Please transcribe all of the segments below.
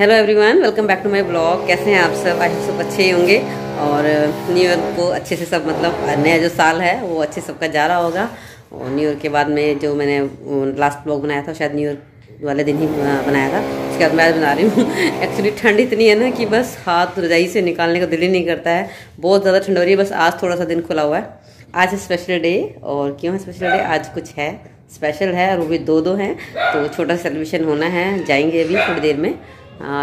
Hello everyone, welcome back to my blog. कैसे हैं आप सब? आज सब अच्छे ही होंगे और न्यू ईयर को अच्छे से सब मतलब नया जो साल है वो अच्छे सबका जा रहा होगा। और न्यू ईयर के बाद में जो मैंने लास्ट ब्लॉग बनाया था शायद न्यू ईयर वाले दिन ही बनाया था, उसके बाद मैं आज बना रही हूँ। एक्चुअली ठंड इतनी है ना कि बस हाथ रजाई से निकालने का दिल ही नहीं करता है, बहुत ज़्यादा ठंड हो रही है। बस आज थोड़ा सा दिन खुला हुआ है, आज है स्पेशल डे। और क्यों है स्पेशल डे? आज कुछ है स्पेशल है और वो भी दो हैं, तो छोटा सेलिब्रेशन होना है। जाएंगे अभी थोड़ी देर में,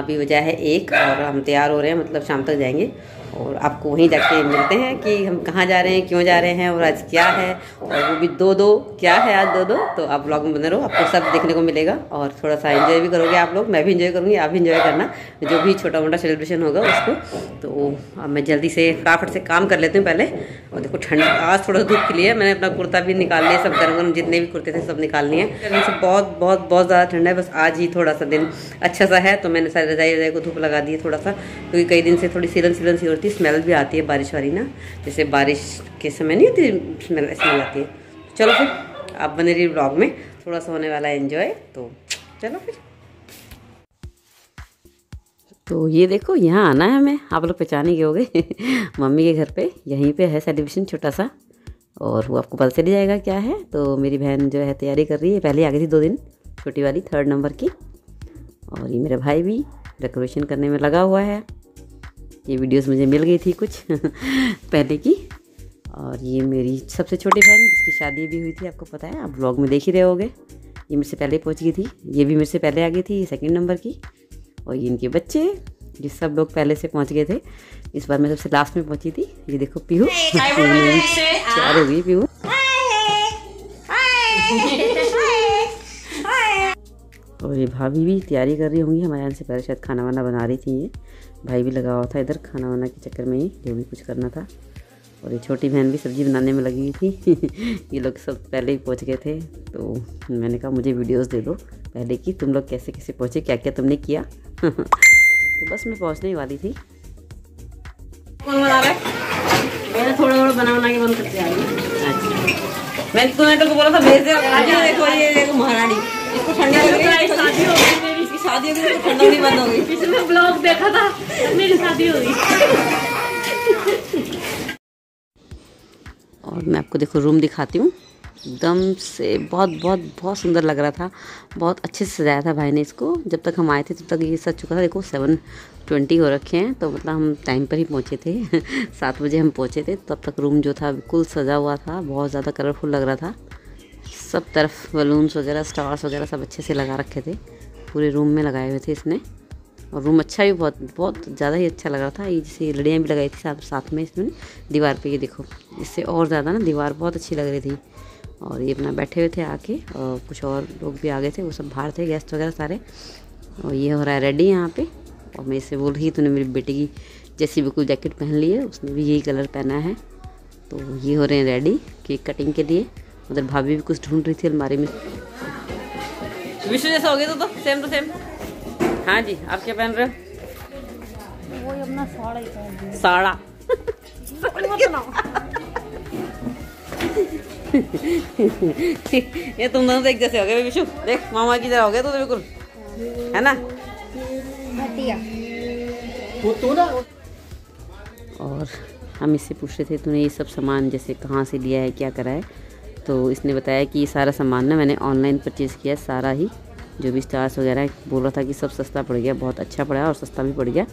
अभी वजह है 1 और हम तैयार हो रहे हैं, मतलब शाम तक जाएंगे और आपको वहीं जाके मिलते हैं कि हम कहाँ जा रहे हैं, क्यों जा रहे हैं और आज क्या है, और वो भी दो। क्या है आज दो? तो आप ब्लॉग में बने रहो, आपको सब देखने को मिलेगा और थोड़ा सा एंजॉय भी करोगे आप लोग। मैं भी एंजॉय करूँगी, आप भी एंजॉय करना जो भी छोटा मोटा सेलिब्रेशन होगा उसको। तो अब मैं जल्दी से फटाफट से काम कर लेती हूँ पहले। और देखो ठंड, आज थोड़ा धूप खिली है। मैंने अपना कुर्ता भी निकाल लिया, सब गर्म गर्म जितने भी कुर्ते थे सब निकाल लिए हैं। सब बहुत बहुत बहुत ज़्यादा ठंड है, बस आज ही थोड़ा सा दिन अच्छा सा है। तो मैंने सारी रजाई को धूप लगा दी है थोड़ा सा, क्योंकि कई दिन से थोड़ी सीलन सी होती है, स्मेल भी आती है बारिश वाली ना, जैसे बारिश के समय नहीं होती स्मेल आती है। चलो फिर आप बने रहिए ब्लॉग में, थोड़ा सा होने वाला है एंजॉय। तो चलो फिर। तो ये देखो यहाँ आना है हमें, आप लोग पहचान ही गए होंगे। मम्मी के घर पे यहीं पे है सेलिब्रेशन छोटा सा, और वो आपको पता चल जाएगा क्या है। तो मेरी बहन जो है तैयारी कर रही है, पहले आ गई थी 2 दिन छोटी वाली 3rd नंबर की। और ये मेरा भाई भी डेकोरेशन करने में लगा हुआ है। ये वीडियोस मुझे मिल गई थी कुछ पहले की। और ये मेरी सबसे छोटी बहन जिसकी शादी भी हुई थी, आपको पता है, आप ब्लॉग में देख ही रहे होगे। ये मेरे से पहले पहुंच गई थी, ये भी मेरे से पहले आ गई थी, ये 2nd नंबर की। और ये इनके बच्चे, ये सब लोग पहले से पहुंच गए थे। इस बार मैं सबसे लास्ट में पहुंची थी। ये देखो पीहू तैयार हो गई, पीहू और ये भाभी भी तैयारी कर रही होंगी हमारे यहाँ से पहले, शायद खाना वाना बना रही थी। ये भाई भी लगा हुआ था इधर खाना वाना के चक्कर में ही, जो भी कुछ करना था। और ये छोटी बहन भी सब्ज़ी बनाने में लगी थी। ये लोग सब पहले ही पहुँच गए थे। तो मैंने कहा मुझे वीडियोस दे दो पहले की, तुम लोग कैसे कैसे पहुँचे, क्या क्या तुमने किया। तो बस मैं पहुँचने ही वाली थी। कौन बना रहा है? मैंने थोड़ा बना के बंद करते आ रही हूँ। मैंने तुमको बोला था भेज दे महारानी, इसको ठंडा लगे, शादी होगी तो ठंडा नहीं बंद होगी। इसमें ब्लॉग देखा था, मेरी शादी होगी। और मैं आपको देखो रूम दिखाती हूँ, एकदम से बहुत बहुत बहुत सुंदर लग रहा था। बहुत अच्छे से सजाया था भाई ने इसको, जब तक हम आए थे तब तक ये सज चुका था। देखो 7:20 हो रखे हैं, तो मतलब हम टाइम पर ही पहुँचे थे। 7 बजे हम पहुँचे थे, तब तक रूम जो था बिल्कुल सजा हुआ था, बहुत ज़्यादा कलरफुल लग रहा था। सब तरफ बलून्स वगैरह, स्टार्स वगैरह सब अच्छे से लगा रखे थे, पूरे रूम में लगाए हुए थे इसने। और रूम अच्छा भी बहुत ज़्यादा ही अच्छा लग रहा था। ये जैसे लड़ियाँ भी लगाई थी साथ में इसमें दीवार पे, ये देखो इससे और ज़्यादा ना दीवार बहुत अच्छी लग रही थी। और ये अपना बैठे हुए थे आके, और कुछ और लोग भी आ गए थे, वो सब बाहर थे, गेस्ट वगैरह सारे। और ये हो रहा है रेडी यहाँ पे। और मैं इससे बोल रही, तूने मेरी बेटी की जैसी बिल्कुल जैकेट पहन ली है, उसने भी यही कलर पहना है। तो ये हो रहे हैं रेडी केक कटिंग के लिए। उधर भाभी भी कुछ ढूंढ रही थी अलमारी में, विशु जैसा हो गया तो सेम टू सेम। हाँ जी, आप क्या पहन रहे हो? वो अपना साड़ा ही पहन रही है। साड़ा ये तुम दोनों तो एक जैसे हो गए विशु, देख मामा की तरह हो गए तो बिल्कुल, है ना घटिया वो तू ना। और हम इससे पूछ रहे थे तूने ये सब सामान जैसे कहाँ से लिया है, क्या करा है। तो इसने बताया कि ये सारा सामान ना मैंने ऑनलाइन परचेज़ किया है सारा ही, जो भी स्टार्स वगैरह। बोल रहा था कि सब सस्ता पड़ गया, बहुत अच्छा पड़ा और सस्ता भी पड़ गया,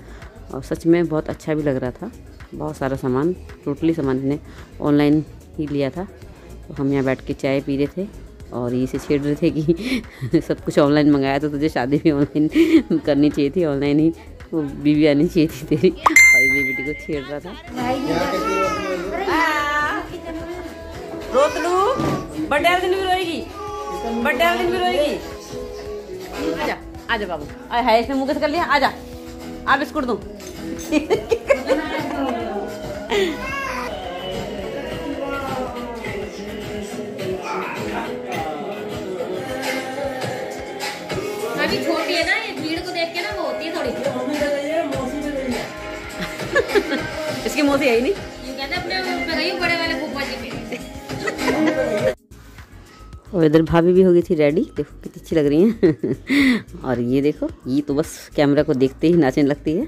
और सच में बहुत अच्छा भी लग रहा था। बहुत सारा सामान, टोटली सामान मैंने ऑनलाइन ही लिया था। तो हम यहाँ बैठ के चाय पी रहे थे और इसे छेड़ रहे थे कि सब कुछ ऑनलाइन मंगाया, तो तुझे शादी भी ऑनलाइन करनी चाहिए थी, ऑनलाइन ही वो बीवी आनी चाहिए थी तेरी। और ये बेटी को छेड़ रहा था। रोतलू बर्थडे वाले दिन भी रोएगी, बर्थडे वाले दिन भी रोएगी। आजा आजा बाबू, है इसने मुकस कर लिया, आजा आप बिस्कुट दो। अभी छोटी है ना, ये भीड़ को देख के ना वो होती है थोड़ी। इसकी मौसी आई नहीं, यू कहते अपने बड़े वाले फूफा जी पे। और इधर भाभी भी हो गई थी रेडी, देखो कितनी अच्छी लग रही हैं। और ये देखो, ये तो बस कैमरा को देखते ही नाचने लगती है।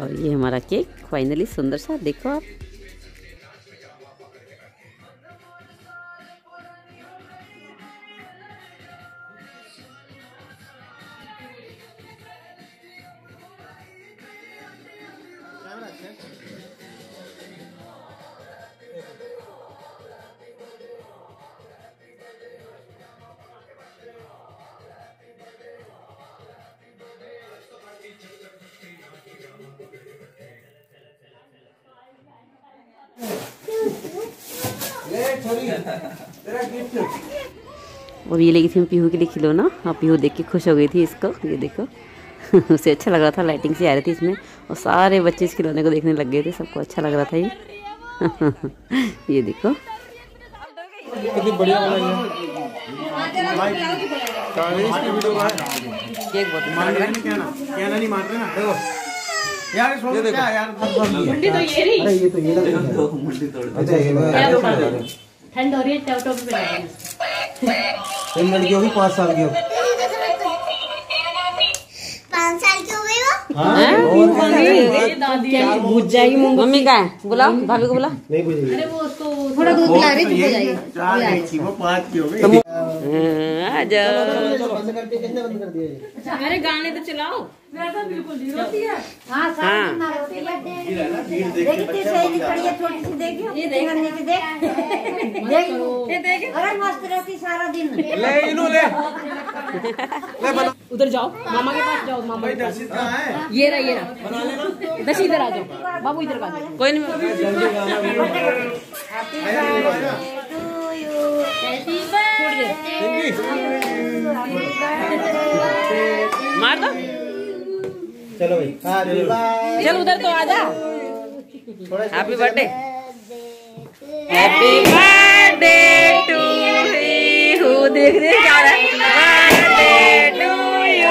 और ये हमारा केक फाइनली सुंदर सा, देखो आप। और ये लेगी थी हम पीहू के लिए खिलौना। हाँ, पीहू देख के खुश हो गई थी इसको, ये देखो। उसे अच्छा लग रहा था, लाइटिंग से आ रही थी इसमें, और सारे बच्चे इस खिलौने को देखने लग गए थे, सबको अच्छा लग रहा था ये। ये देखो कितनी बढ़िया बनाई है यार, ये देखो यार, मुंडी तो ये रही, अरे ये तो ये देखो मुंडी तोड़, अच्छा ये ठंड हो रही है, टॉप पे बैठा है। लड़की होगी 5 साल की, 5 साल की हो गई वो। हां, ये दादी क्या भूल जाएगी मम्मी का, बुलाओ भाभी को, बुला नहीं बुझेगी। अरे वो उसको थोड़ा दूध पिला रही थी, हो जाएगी 4 आई थी, वो 5 की हो गई। आ जा, बंद कर दिया, किसने बंद कर दिया? अच्छा अरे गाने तो चलाओ, बिल्कुल होती है। हाँ, सारा दिन उधर जाओ, मामा के पास जाओ, मामा ये रहा, ये रहा दस, इधर आ जाओ बाबू, इधर आ जाओ, कोई नहीं मार दो। चलो भाई, चल उधर तो आजा। Happy birthday, happy birthday to you, देख रहे क्या रहा है, बर्थडे टू यू,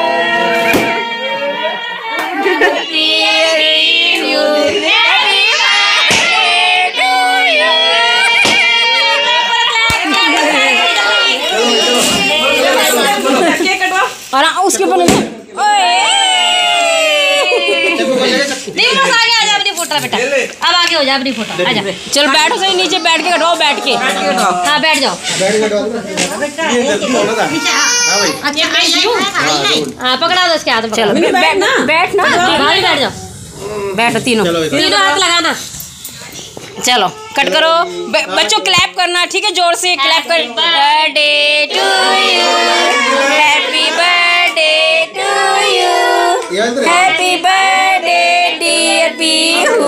और उसके ऊपर आगे आजा अपनी फोटो बेटा, अब आगे हो जा अपनी फोटो, आजा चल बैठो सही, नीचे बैठ के कटाओ, बैठ के, हाँ बैठ जाओ, हाँ पकड़ा दो उसके हाथ, चलो बैठना, बैठना भाभी, बैठ जाओ, बैठो तीनों, तीनों हाथ लगाना, चलो कट करो बच्चों, क्लैप करना ठीक है, जोर से क्लैप कर, birthday to you, happy birthday to you, happy birthday Pihu,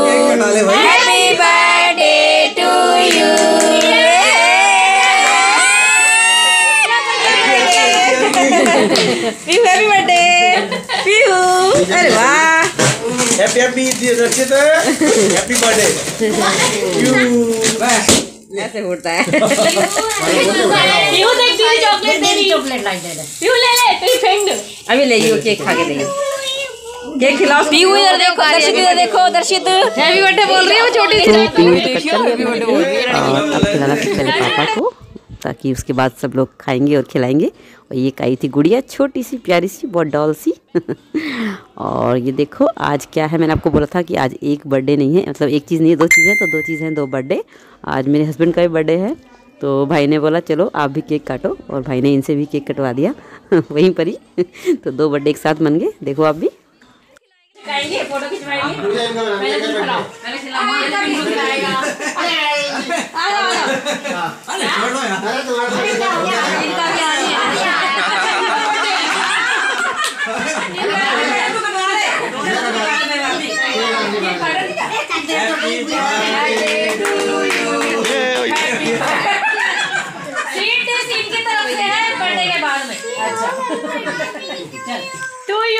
happy birthday to you, Pihu happy birthday Pihu, अरे वाह, happy happy Rachit, happy birthday you, ऐसे होता है। पीहू देख, तेरी चॉकलेट, तेरी चॉकलेट लाइट है, पीहू ले ले, तेरी फेंक दो अभी, ले लियो केक खा के, ले केक खिलाओ पीहू, इधर देखो दर्शित, इधर देखो दर्शित, हैप्पी बर्थडे बोल रही है वो छोटी सी, हैप्पी बर्थडे बोल रही है। अब खिलाना पहले पापा को, ताकि उसके बाद सब लोग खाएंगे और खिलाएंगे। और ये काई थी गुड़िया, छोटी सी प्यारी सी, बहुत डॉल सी। और ये देखो आज क्या है, मैंने आपको बोला था कि आज एक बर्थडे नहीं है, मतलब एक चीज़ नहीं है, 2 चीज़ें, तो 2 चीज़ें हैं, 2 बर्थडे। आज मेरे हस्बैंड का भी बर्थडे है, तो भाई ने बोला चलो आप भी केक काटो, और भाई ने इनसे भी केक कटवा दिया वहीं पर ही, तो 2 बर्थडे एक साथ मन गए। देखो आप भी फोटो खिंचवाएंगे, पहले सीट की तरफ से है, बर्थडे के बाद में, अच्छा टू यू,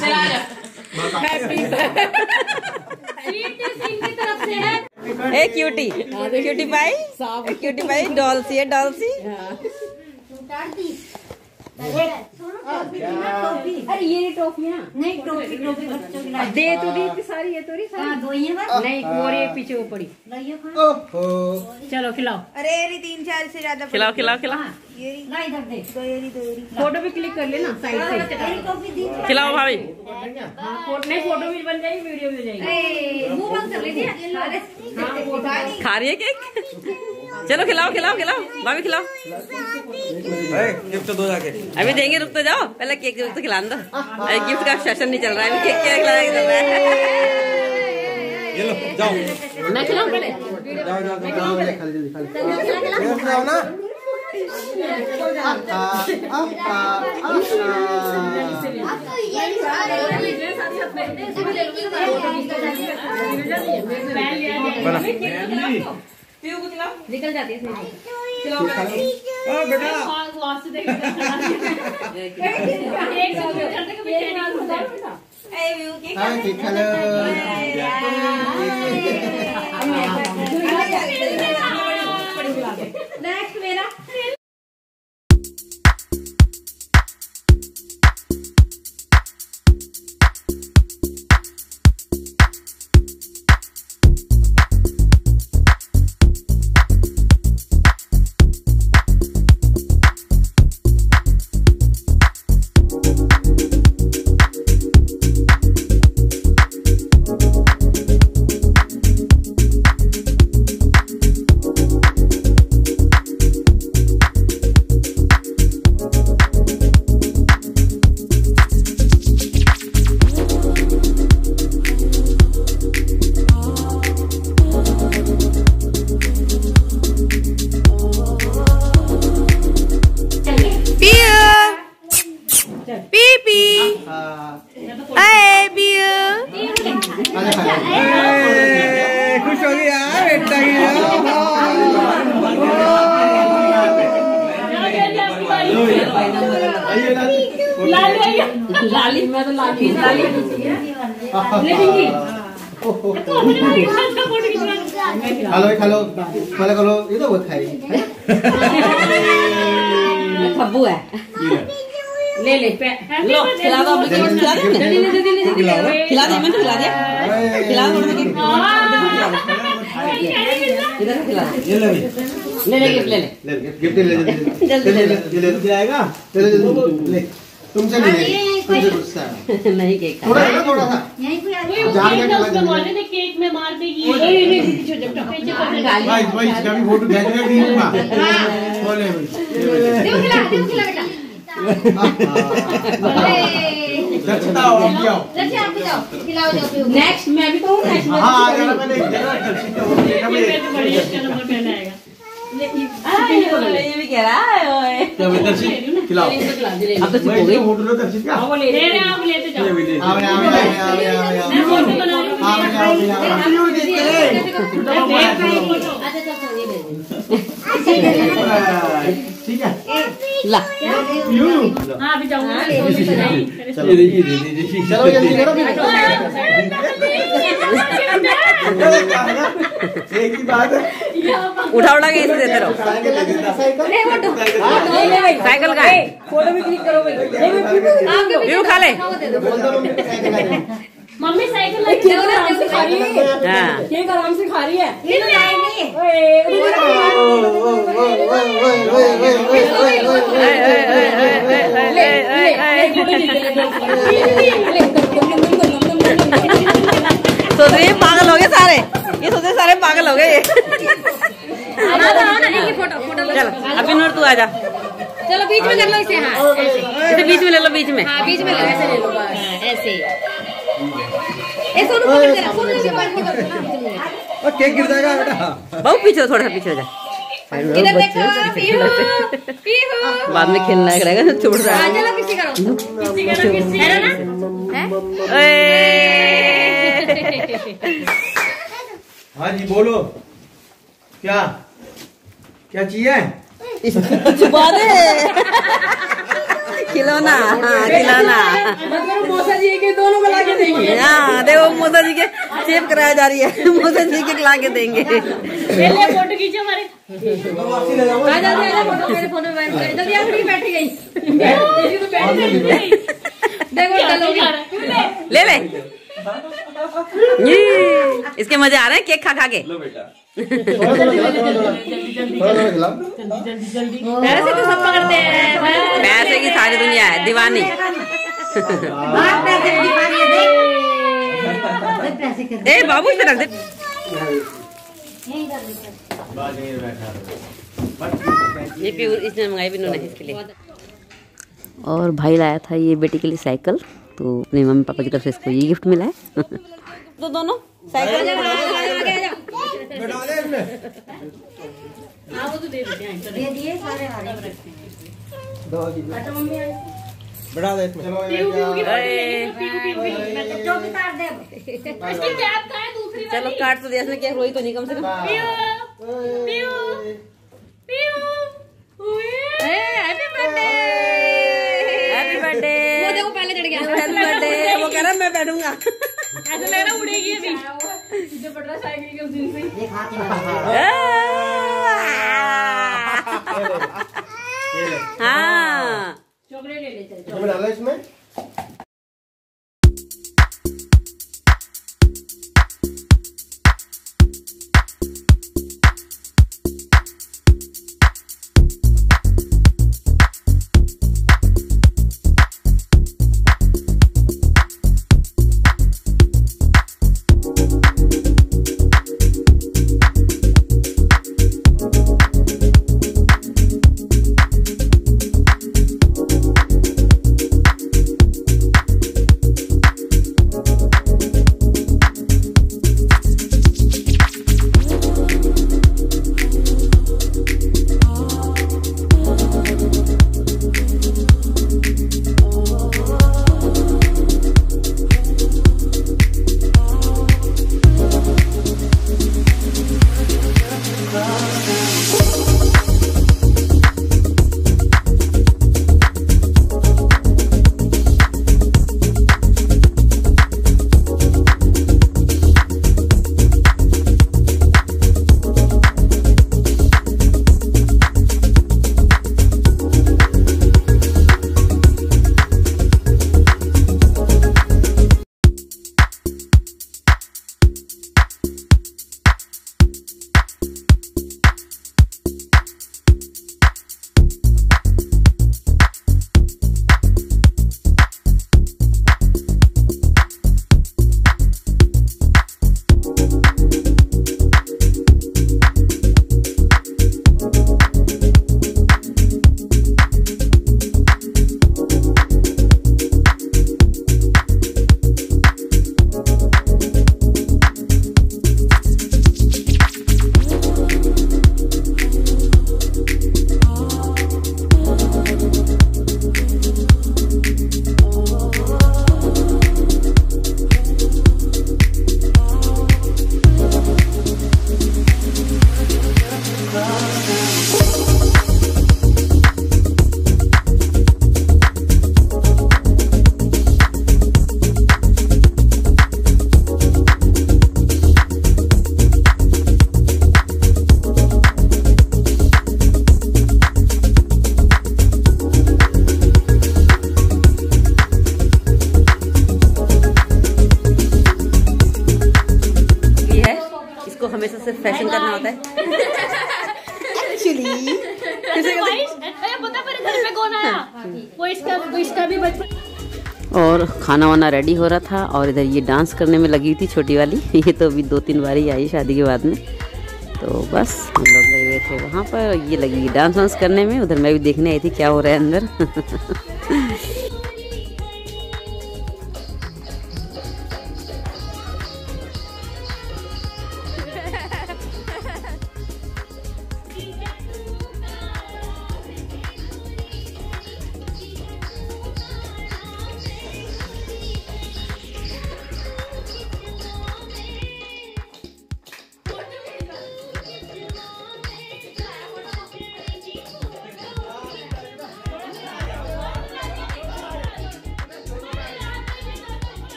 चला जाओ, हैप्पी की तरफ से है, ए क्यूटी, क्यूटी भाई, क्यूटी भाई डॉल सी है, डॉल सी, अरे ये टोपी ना, नहीं टोपी टोपी बच्चों की दे तो दी इतनी सारी, ये तो नहीं सारी दो ही है बस, नहीं और ये पीछे वो पड़ी। चलो खिलाओ, अरे ये 3-4 से ज्यादा खिलाओ खिलाओ खिलाओ, ये ना इधर दे दो, फोटो भी क्लिक कर लेना साइड से, खिलाओ भाभी। नहीं फोटो भी बन जाएगी, वीडियो भी हो जाएगी, मुंह बंद कर लीजिए, खा रही है केक। चलो खिलाओ खिलाओ खिलाओ भाभी, खिलाओ गिफ्ट तो दो जाके, अभी देंगे रुक तो जाओ, पहले केक तो खिला दो। अरे गिफ्ट का सेशन नहीं चल रहा है, केक ये लो जाओ, मैं खिलाऊं पहले, जाओ जाओ जाओ ना, बना निकल जाती है इसमें, बेटा नेक्स्ट मेरा। लाली मैं तो लाली लाली हेलो हेलो हेलो हेलो, ये तो बहुत खाएगी खब्बू है, ले ले लो खिला दो, खिला दे खिला दे, मैंने खिला दिया, खिला दो इधर खिला दे, ले ले गिफ्ट ले ले गिफ्ट ले जल्दी ले ले ले आएगा, चलो जल्दी ले, तुमसे नहीं गुस्सा है, नहीं केक थोड़ा थोड़ा सा यहीं पे केक में मार देगी, कभी फोटो भेजना नहीं होगा, बोले नेक्स्ट मैं भी कहूँ नेक्स्ट ये भी कह रहा है, खिलाओ अब तो हो गई होटल दर्शित का, वो ले ले आप लेते जाओ, ठीक है ला यू, हां अभी जाऊंगा, चलो देखिए चलो जल्दी करो, एक ही बात उठा उठा के इसे देते रहो, साइकिल का फोटो भी क्लिक करो भाई, यू खा ले मम्मी, साइकिल आराम से खा रही है, केक आराम से खा रही है, सोचिए पागल हो गए सारे, ये सोचे सारे पागल हो गए, चलो तू आजा, चलो बीच में कर लो इसे, हाँ इसे बीच में ले लो, बीच में हाँ बीच में ऐसे ले लो, ऐसे केक गिर जाएगा बेटा, बहुत पीछे थोड़ा सा पीछे हो जाए, बाद में खेलना है, छोड़ रहा है, चलो किसी करो, हाँ जी बोलो क्या क्या चाहिए, छुपा दे खिलौना, हाँ खिलौना, मतलब मौसा जी के दोनों को लाके देंगे, हाँ देखो मौसा जी के सेव कराया जा रही है, मौसा जी के लाके देंगे, ले ले इसके मजे आ रहे हैं केक खा खा के। पैसे तो सब पकड़ते हैं, पैसे की सारी दुनिया है दीवानी। ए बाबू इधर रख दे। इसने मंगाई भी नहीं इसके लिए। और भाई लाया था ये बेटी के लिए साइकिल, तो अपने मम्मी पापा की तरफ से इसको ये गिफ्ट मिला है। तो दोनों साइकिल चलो काट तो दिया इसने, क्या रोई तो नहीं कम से कम। मैं बैठूंगा ऐसा लग रहा उड़ेगी अभी, सीधे पड़ रहा साइकिल के उस दिन से। हाँ चॉकलेट ले लेते हैं, चॉकलेट डाला इसमें। हमेशा से फैशन करना होता है एक्चुअली। पता पर घर पे कौन आया? वो इसका भी बचपन। और खाना वाना रेडी हो रहा था और इधर ये डांस करने में लगी थी छोटी वाली। ये तो अभी 2-3 बार ही आई शादी के बाद में, तो बस हम लोग लगे हुए थे वहाँ पर। ये लगी डांस वांस करने में, उधर मैं भी देखने आई थी क्या हो रहा है अंदर।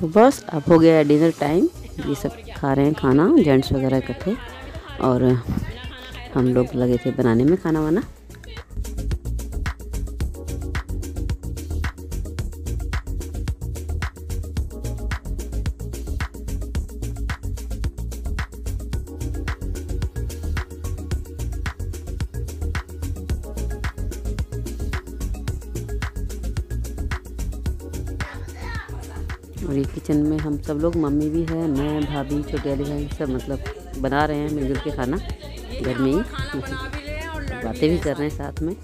तो बस अब हो गया डिनर टाइम। ये सब खा रहे हैं खाना, जेंट्स वगैरह इकट्ठे, और हम लोग लगे थे बनाने में खाना वाना। और ये किचन में हम सब लोग, मम्मी भी है, मैं, भाभी, छोटे वाले भाई, सब मतलब बना रहे हैं मिलजुल के खाना घर में ही, तो बातें भी कर रहे हैं साथ में।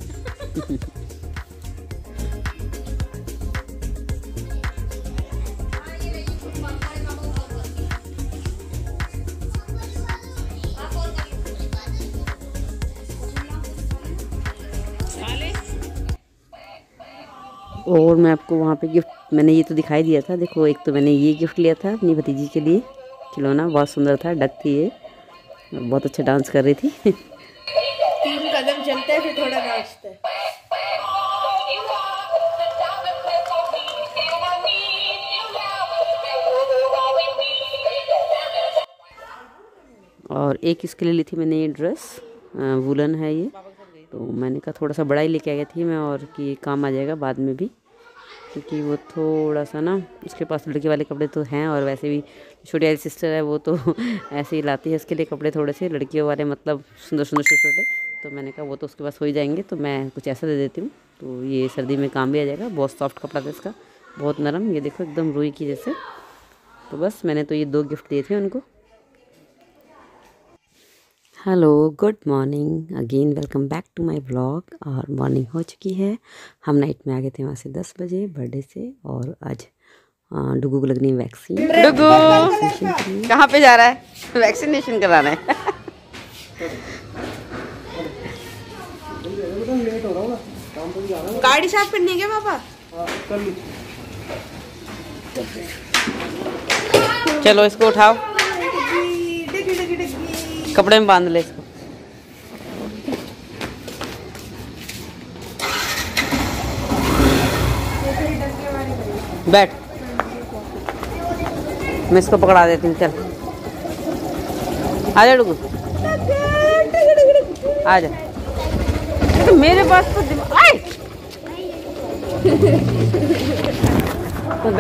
और मैं आपको वहाँ पे गिफ्ट, मैंने ये तो दिखाई दिया था, देखो एक तो मैंने ये गिफ्ट लिया था अपनी भतीजी के लिए, खिलौना बहुत सुंदर था, डक थी ये, बहुत अच्छा डांस कर रही थी। 3 कदम चलता है फिर थोड़ा नाचता है। और एक इसके लिए ली थी मैंने ये ड्रेस, वुलन है ये, तो मैंने कहा थोड़ा सा बड़ा ही लेके आ गई थी मैं, और कि काम आ जाएगा बाद में भी, क्योंकि वो थोड़ा सा ना उसके पास लड़के वाले कपड़े तो हैं, और वैसे भी छोटी वाली सिस्टर है वो तो ऐसे ही लाती है उसके लिए कपड़े थोड़े से लड़कियों वाले, मतलब सुंदर सुंदर छोटे छोटे, तो मैंने कहा वो तो उसके पास हो ही जाएंगे, तो मैं कुछ ऐसा दे देती हूँ, तो ये सर्दी में काम भी आ जाएगा। बहुत सॉफ्ट कपड़ा था इसका, बहुत नरम, ये देखो एकदम रुई की जैसे। तो बस मैंने तो ये 2 गिफ्ट दिए थे उनको। Hello, good morning again, welcome back to my blog. और मॉर्निंग हो चुकी है, हम नाइट में आ गए थे वहाँ से 10 बजे बर्थडे से, और आज डुगू को लगनी है वैक्सीन। डुगू कहाँ पे जा रहा है? वैक्सीनेशन कराना है। गाड़ी साफ करनी है पापा, चलो इसको उठाओ, कपड़े में बांध ले इसको। बैठ, मैं इसको पकड़ा देती हूँ, चल आजा डुगू, आजा। तो मेरे पास तो तो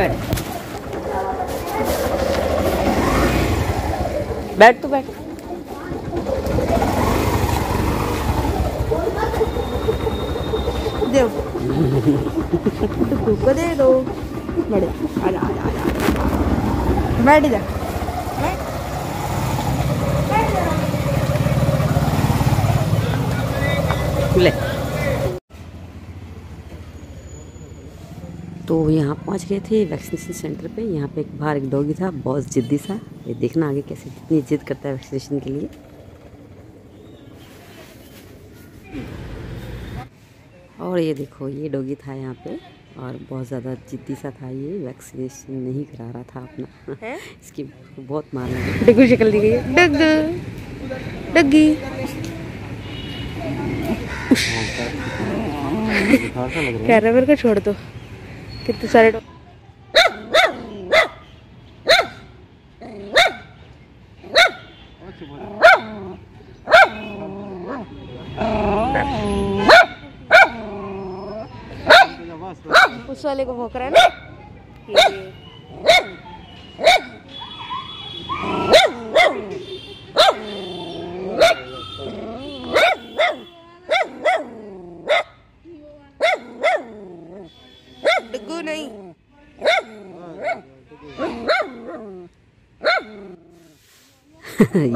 बैठ, तो बैठ, को दे दो, बड़े आजा आजा आजा, बैठ जा, ले। तो यहाँ पहुँच गए थे वैक्सीनेशन सेंटर पे। यहाँ पे एक बाहर एक डॉगी था, बहुत जिद्दी सा, ये देखना आगे कैसे कितनी जिद करता है वैक्सीनेशन के लिए। और ये देखो ये डॉगी था यहाँ पे, और बहुत ज़्यादा जिद्दी सा था, ये वैक्सीनेशन नहीं करा रहा था अपना है? इसकी बहुत मार लगी। डुगू शक्ल दी गई है, डग डगी कह रहा है मेरे को छोड़ दो, कितने सारे उस वाले को भौंक रहा है ना डुगू, नहीं।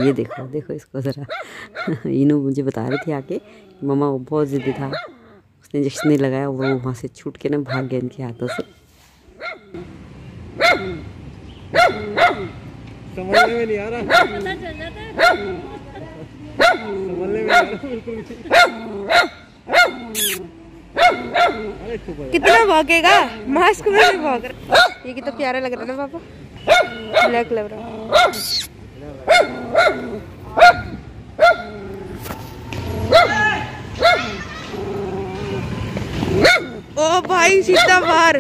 ये देखो देखो इसको जरा। इनू मुझे बता रही थी आके, मम्मा वो बहुत जिद्दी था, उसने इंजेक्शन नहीं लगाया, वो वहाँ से छूट के ना भाग गया इनके हाथों से। संभलने में नहीं आ रहा, पता चल जाता है, संभलने में बिल्कुल नहीं। कितना भागेगा, मास्क में भी भाग रहा। ये कितना प्यारा लग रहा है ना पापा, ब्लैक लग रहा। ओ भाई सीधा बाहर।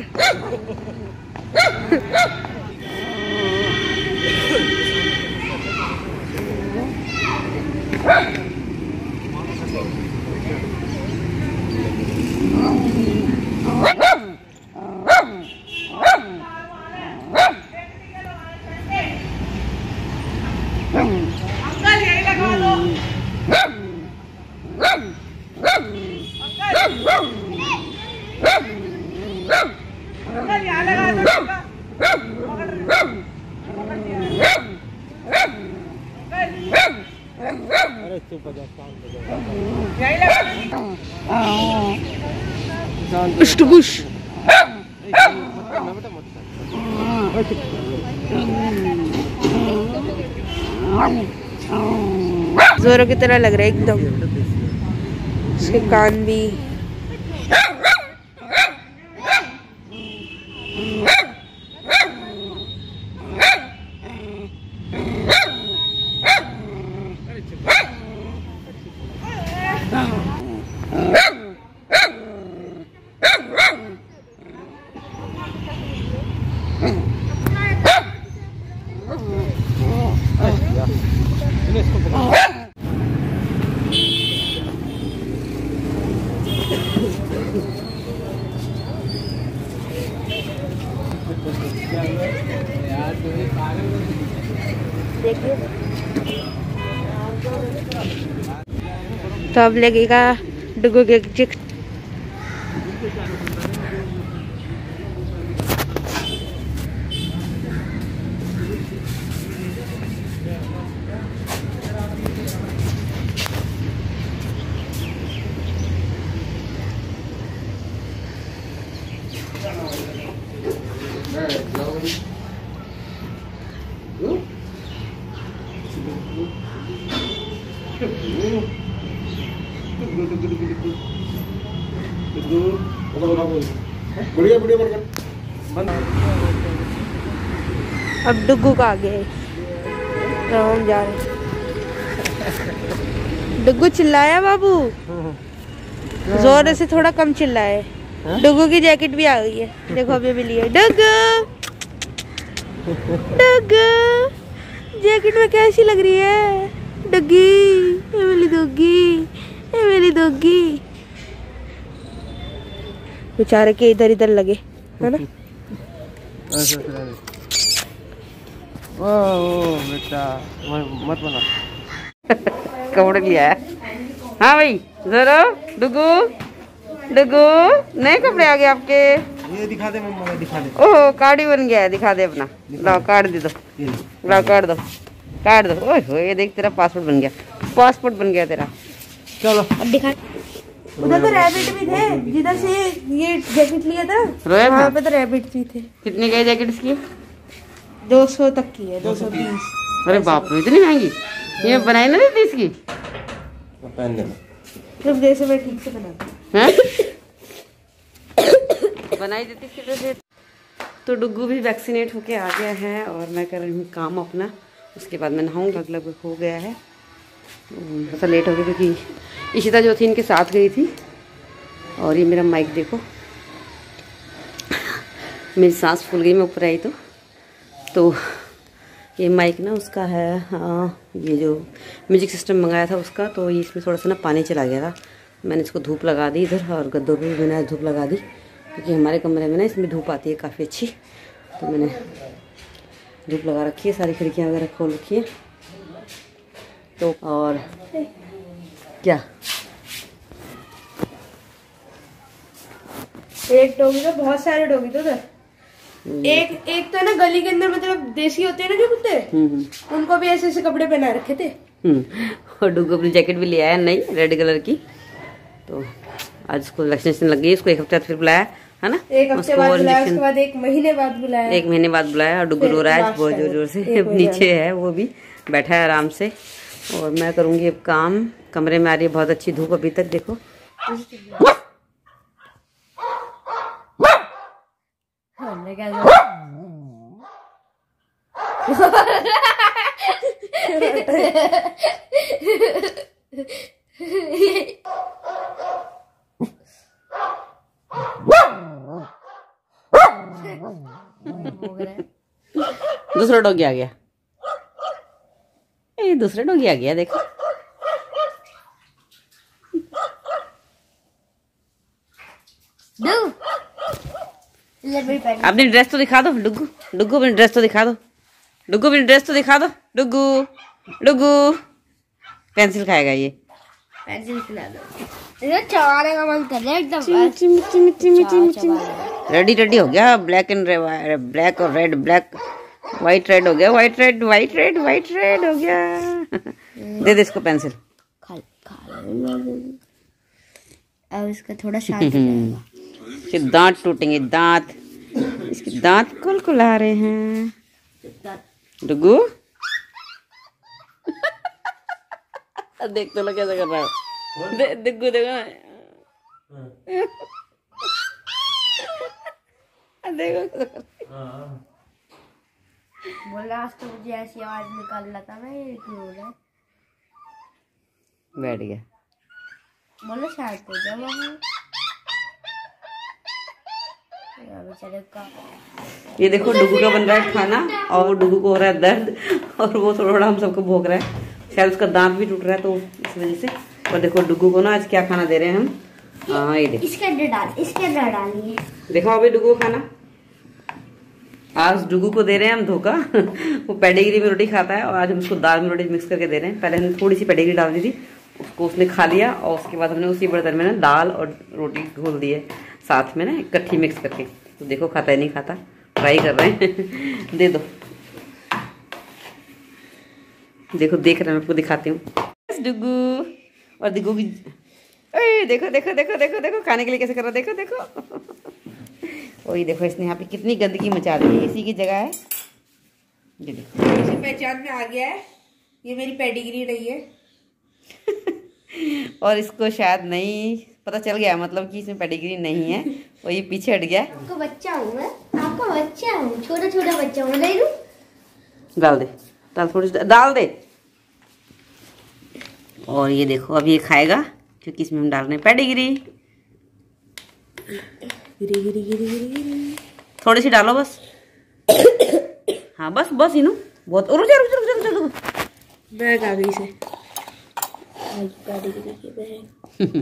जोरों की तरह लग रहा है एकदम। उसके कान भी तो अब लगेगा डुगु गिक। अब डुगू का आगे तो हम जा रहे। डुगू चिल्लाया बाबू, जोर से थोड़ा कम चिल्लाए। डुगू की जैकेट भी आ गई है, देखो अभी मिली है। डुगू डुगू जैकेट में कैसी लग रही है? डुगी बेचारे के इधर इधर लगे है ना। बेटा मत बना कपड़े लिया है। हाँ भाई जरा डुगू डुगू नए कपड़े आ गए आपके। ये दिखा दे मम्मा, दिखा दे। ओह कार्ड ही बन गया है, दिखा दे अपना। लाओ कार्ड दे दो, लाओ कार्ड दो, कार्ड दो। ओए हो ये देख तेरा पासपोर्ट बन गया, पासपोर्ट बन गया तेरा। चलो अब दिखा। उधर तो रैबिट भी थे जिधर से ये जैकेट लिया था, वहाँ पे तो रैबिट भी थे। कितने की जैकेट इसकी? 200 तक की है, 230। अरे बाप रे इतनी महंगी! ये बनाई ना देती इसकी, पहन लेना जैसे मैं ठीक से बना बनाई देती इसकी। तो डुगू भी वैक्सीनेट होके आ गया है और मैं कर रही हूँ काम अपना। उसके बाद मैं नहाऊंगा, मतलब हो गया है। ऐसा लेट हो गया क्योंकि इशिता जो थी इनके साथ गई थी। और ये मेरा माइक देखो, मेरी सांस फूल गई मैं ऊपर आई तो ये माइक ना उसका है, ये जो म्यूजिक सिस्टम मंगाया था उसका, तो ये इसमें थोड़ा सा ना पानी चला गया था। मैंने इसको धूप लगा दी इधर, और गद्दों पर भी मैंने धूप लगा दी क्योंकि हमारे कमरे में ना इसमें धूप आती है काफ़ी अच्छी। तो मैंने धूप लगा रखी है, सारी खिड़कियाँ वगैरह खोल रखी है। तो और क्या एक डोगी तो बहुत सारे डोगी तो उधर एक तो ना गली के अंदर, मतलब देसी होते हैं ना जो कुत्ते, उनको भी ऐसे ऐसे कपड़े पहना रखे थे। और डुगू अपनी जैकेट भी ले आया नहीं, रेड कलर की। तो आज उसको वैक्सीनेशन लग गई, उसको एक हफ्ते बाद फिर बुलाया है ना। एक हफ्ते बाद बुलाया, उसके बाद एक महीने बाद बुलाया, एक महीने बाद बुलाया। और डुगू रो रहा है बहुत जोर जोर से, नीचे है वो भी बैठा है आराम से। और मैं करूँगी अब काम। कमरे में आ रही है बहुत अच्छी धूप अभी तक, देखो। दूसरा डॉगी आ गया, दूसरा डॉगी आ गया, देखो। अपनी ड्रेस तो दिखा दो डुगू, डुगू अपनी ड्रेस तो दिखा दो, डुगू अपनी ड्रेस तो दिखा दो। डुगू डुगू पेंसिल खाएगा, ये पेंसिल खिला दो, चबाने का मन कर रहा है एकदम। रेडी रेडी हो गया, ब्लैक एंड ब्लैक और रेड, ब्लैक व्हाइट रेड हो गया, व्हाइट रेड हो गया। दे दे इसको पेंसिल, अब इसका थोड़ा शांत रहेगा। दांत टूटेंगे, दांत, इसके दांत कुलकुल आ रहे हैं। डुगू देख तो लो कैसा कर रहा है। डुगू देखो देखो बोला, आज तो मुझे ऐसी आवाज निकाल रहा था ना, ये क्यों हो रहा है? बैठ गया बोला शायद हो जाए बेचारे का। ये देखो डुगू का बन रहा है खाना और वो डुगू को हो रहा है दर्द और वो थोड़ा हम सबको भोंक रहा है, शायद उसका दांत भी टूट रहा है तो इस वजह से। और देखो डुगू को ना आज क्या खाना दे रहे हैं हम। हाँ ये देखो इसके अंदर डालिए। देखो अभी डुगू खाना आज डुगू को दे रहे हैं हम धोखा। वो पेडिग्री में रोटी खाता है और आज हम उसको दाल में रोटी मिक्स करके दे रहे हैं। पहले हमने थोड़ी सी पेडिग्री डाल दी थी, उसको उसने खा लिया और उसके बाद हमने उसी बर्तन में ना दाल और रोटी घोल दी है साथ में ना इकट्ठी मिक्स करके। तो देखो खाता है नहीं खाता, ट्राई कर रहे हैं। दे दो, देखो देख रहे हैं, मैं आपको दिखाती हूँ डुगू। और डुगू की देखो देखो देखो देखो देखो खाने के लिए कैसे कर रहा है, देखो देखो। और ये देखो इसने यहाँ पे कितनी गंदगी मचा दी है, इसी की जगह है ये देखो। इसी पहचान में आ गया है, ये मेरी पेडिग्री रही है। और इसको शायद नहीं पता चल गया, मतलब कि इसमें पेडिग्री नहीं है और ये पीछे हट गया। आपका बच्चा हूँ मैं, आपका बच्चा हूँ, छोटा छोटा बच्चा हूँ। डाल दे, डाल थोड़ी डाल दे। और ये देखो अब ये खाएगा क्योंकि इसमें हम डाल रहे हैं पेडिग्री। गिरी गिरी गिरी गिरी गिरी थोड़ी सी डालो बस। हाँ बस बस इनू बहुत। रुक जा रुक जा रुक जा रुक जा, बैग आ गई से।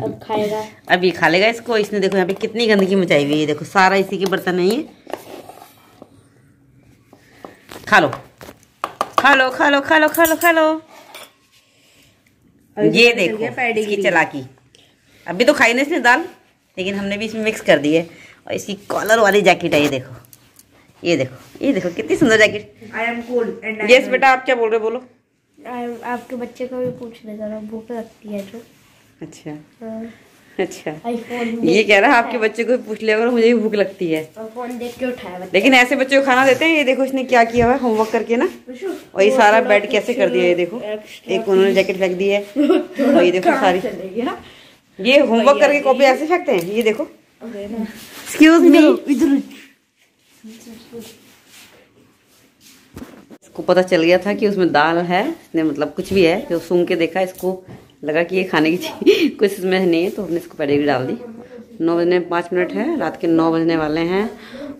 अब खाएगा, अब ये खा लेगा इसको। इसने देखो यहाँ पे कितनी गंदगी मचाई हुई है, देखो सारा इसी के बर्तन है ये। खा लो खा लो खा लो खा लो खा लो खा लो। ये देखो इसकी चालाकी, अभी तो खाई नहीं इसने दाल, लेकिन हमने भी इसमें मिक्स कर दी है। और इसकी कॉलर वाली जैकेट है ये देखो, ये देखो ये देखो कितनी सुंदर jacket. I am cool and I. Yes बेटा आप क्या बोल रहे हो, बोलो। आपके बच्चे को भी पूछ ले जरा, भूख लगती है जो। अच्छा अच्छा, ये कह रहा है आपके बच्चे को भी पूछ ले अगर मुझे भी भूख लगती है। फोन देख के उठाया, लेकिन ऐसे बच्चे को खाना देते हैं। ये देखो इसने क्या किया हुआ है होमवर्क करके ना, और ये सारा बेड कैसे कर दिया। ये देखो एक उन्होंने जैकेट फेंक दी है और ये देखो सारी, ये होमवर्क करके कॉपी ऐसे फेंकते हैं। ये देखो एक्सक्यूज मी, इधर इसको पता चल गया था कि उसमें दाल है, इसने मतलब कुछ भी है जो सूंघ के देखा, इसको लगा कि ये खाने की चीज कुछ इसमें नहीं है, तो हमने इसको पेडिग्री डाल दी। 9:05 है, रात के 9 बजने वाले हैं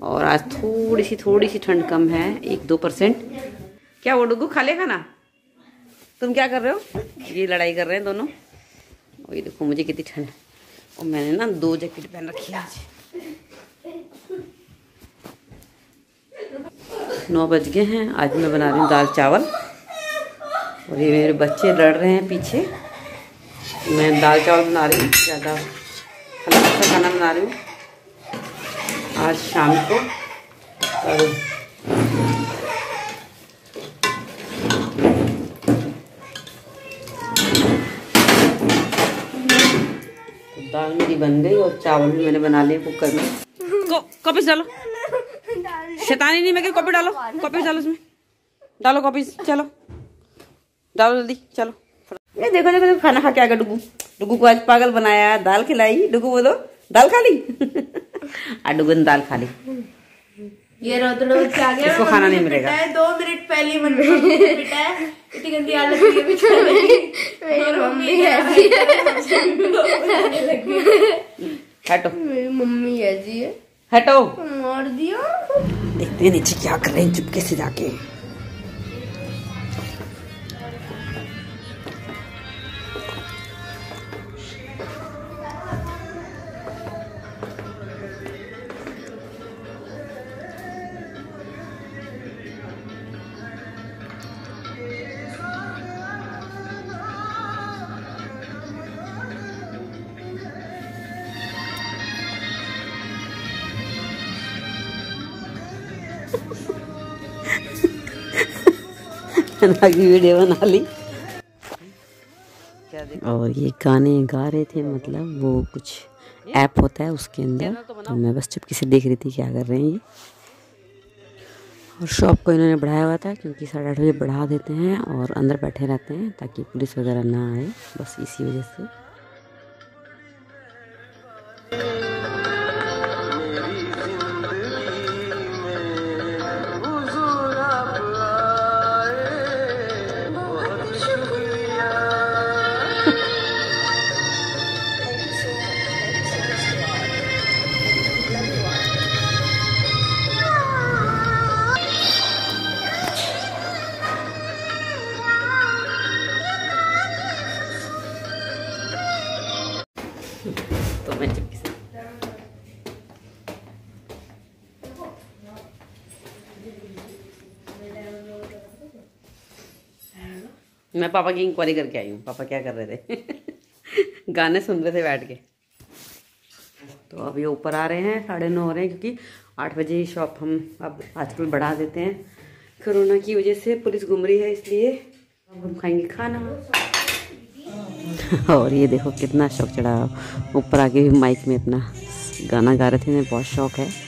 और आज थोड़ी सी ठंड कम है, 1-2%। क्या वो डुगू खा लेगा ना? तुम क्या कर रहे हो? ये लड़ाई कर रहे हैं दोनों। और ये देखो मुझे कितनी ठंड, और मैंने ना 2 जैकेट पहन रखी है आज। 9 बज गए हैं, आज मैं बना रही हूँ दाल चावल। और ये मेरे बच्चे लड़ रहे हैं पीछे। मैं दाल चावल बना रही हूँ, ज़्यादा हल्का सा खाना बना रही हूँ आज शाम को। और दाल मेरी बन गई और चावल भी मैंने बना लिए कुकर में। कॉपीज डालो, शैतानी नहीं मैं कह, कॉपी डालो, कॉपीज डालो इसमें, डालो कॉपीज, चलो डालो जल्दी चलो। ये देखो देखो देखो खाना खा के आ गया डुगू। डुगू को आज पागल बनाया, दाल खिलाई। डुगू बोलो दाल खा ली। आज डुगू ने दाल खा ली। ये इसको खाना नहीं मिलेगा। 2 मिनट पहले ही मन पिटा है, इतनी गंदी आदत के पीछे हटो। मेरी मम्मी ऐसी है, हटो मार दिया। देखते हैं नीचे क्या कर रहे हैं चुपके से जाके। वीडियो बना ली। और ये गाने गा रहे थे, मतलब वो कुछ ऐप होता है उसके अंदर, तो मैं बस चुपके से देख रही थी क्या कर रहे हैं ये। और शॉप को इन्होंने बढ़ाया हुआ था क्योंकि 8:30 बजे बढ़ा देते हैं और अंदर बैठे रहते हैं ताकि पुलिस वगैरह ना आए, बस इसी वजह से। तो मैं चुपके से मैं पापा की इंक्वायरी करके आई हूँ, पापा क्या कर रहे थे गाने सुन रहे थे बैठ के। तो अब ये ऊपर आ रहे हैं, 9:30 हो रहे हैं क्योंकि 8 बजे शॉप हम अब आजकल बढ़ा देते हैं कोरोना की वजह से, पुलिस घूम रही है इसलिए। अब हम खाएंगे खाना और ये देखो कितना शौक चढ़ा, ऊपर आके भी माइक में अपना गाना गा रहे थे, इन्हें बहुत शौक है।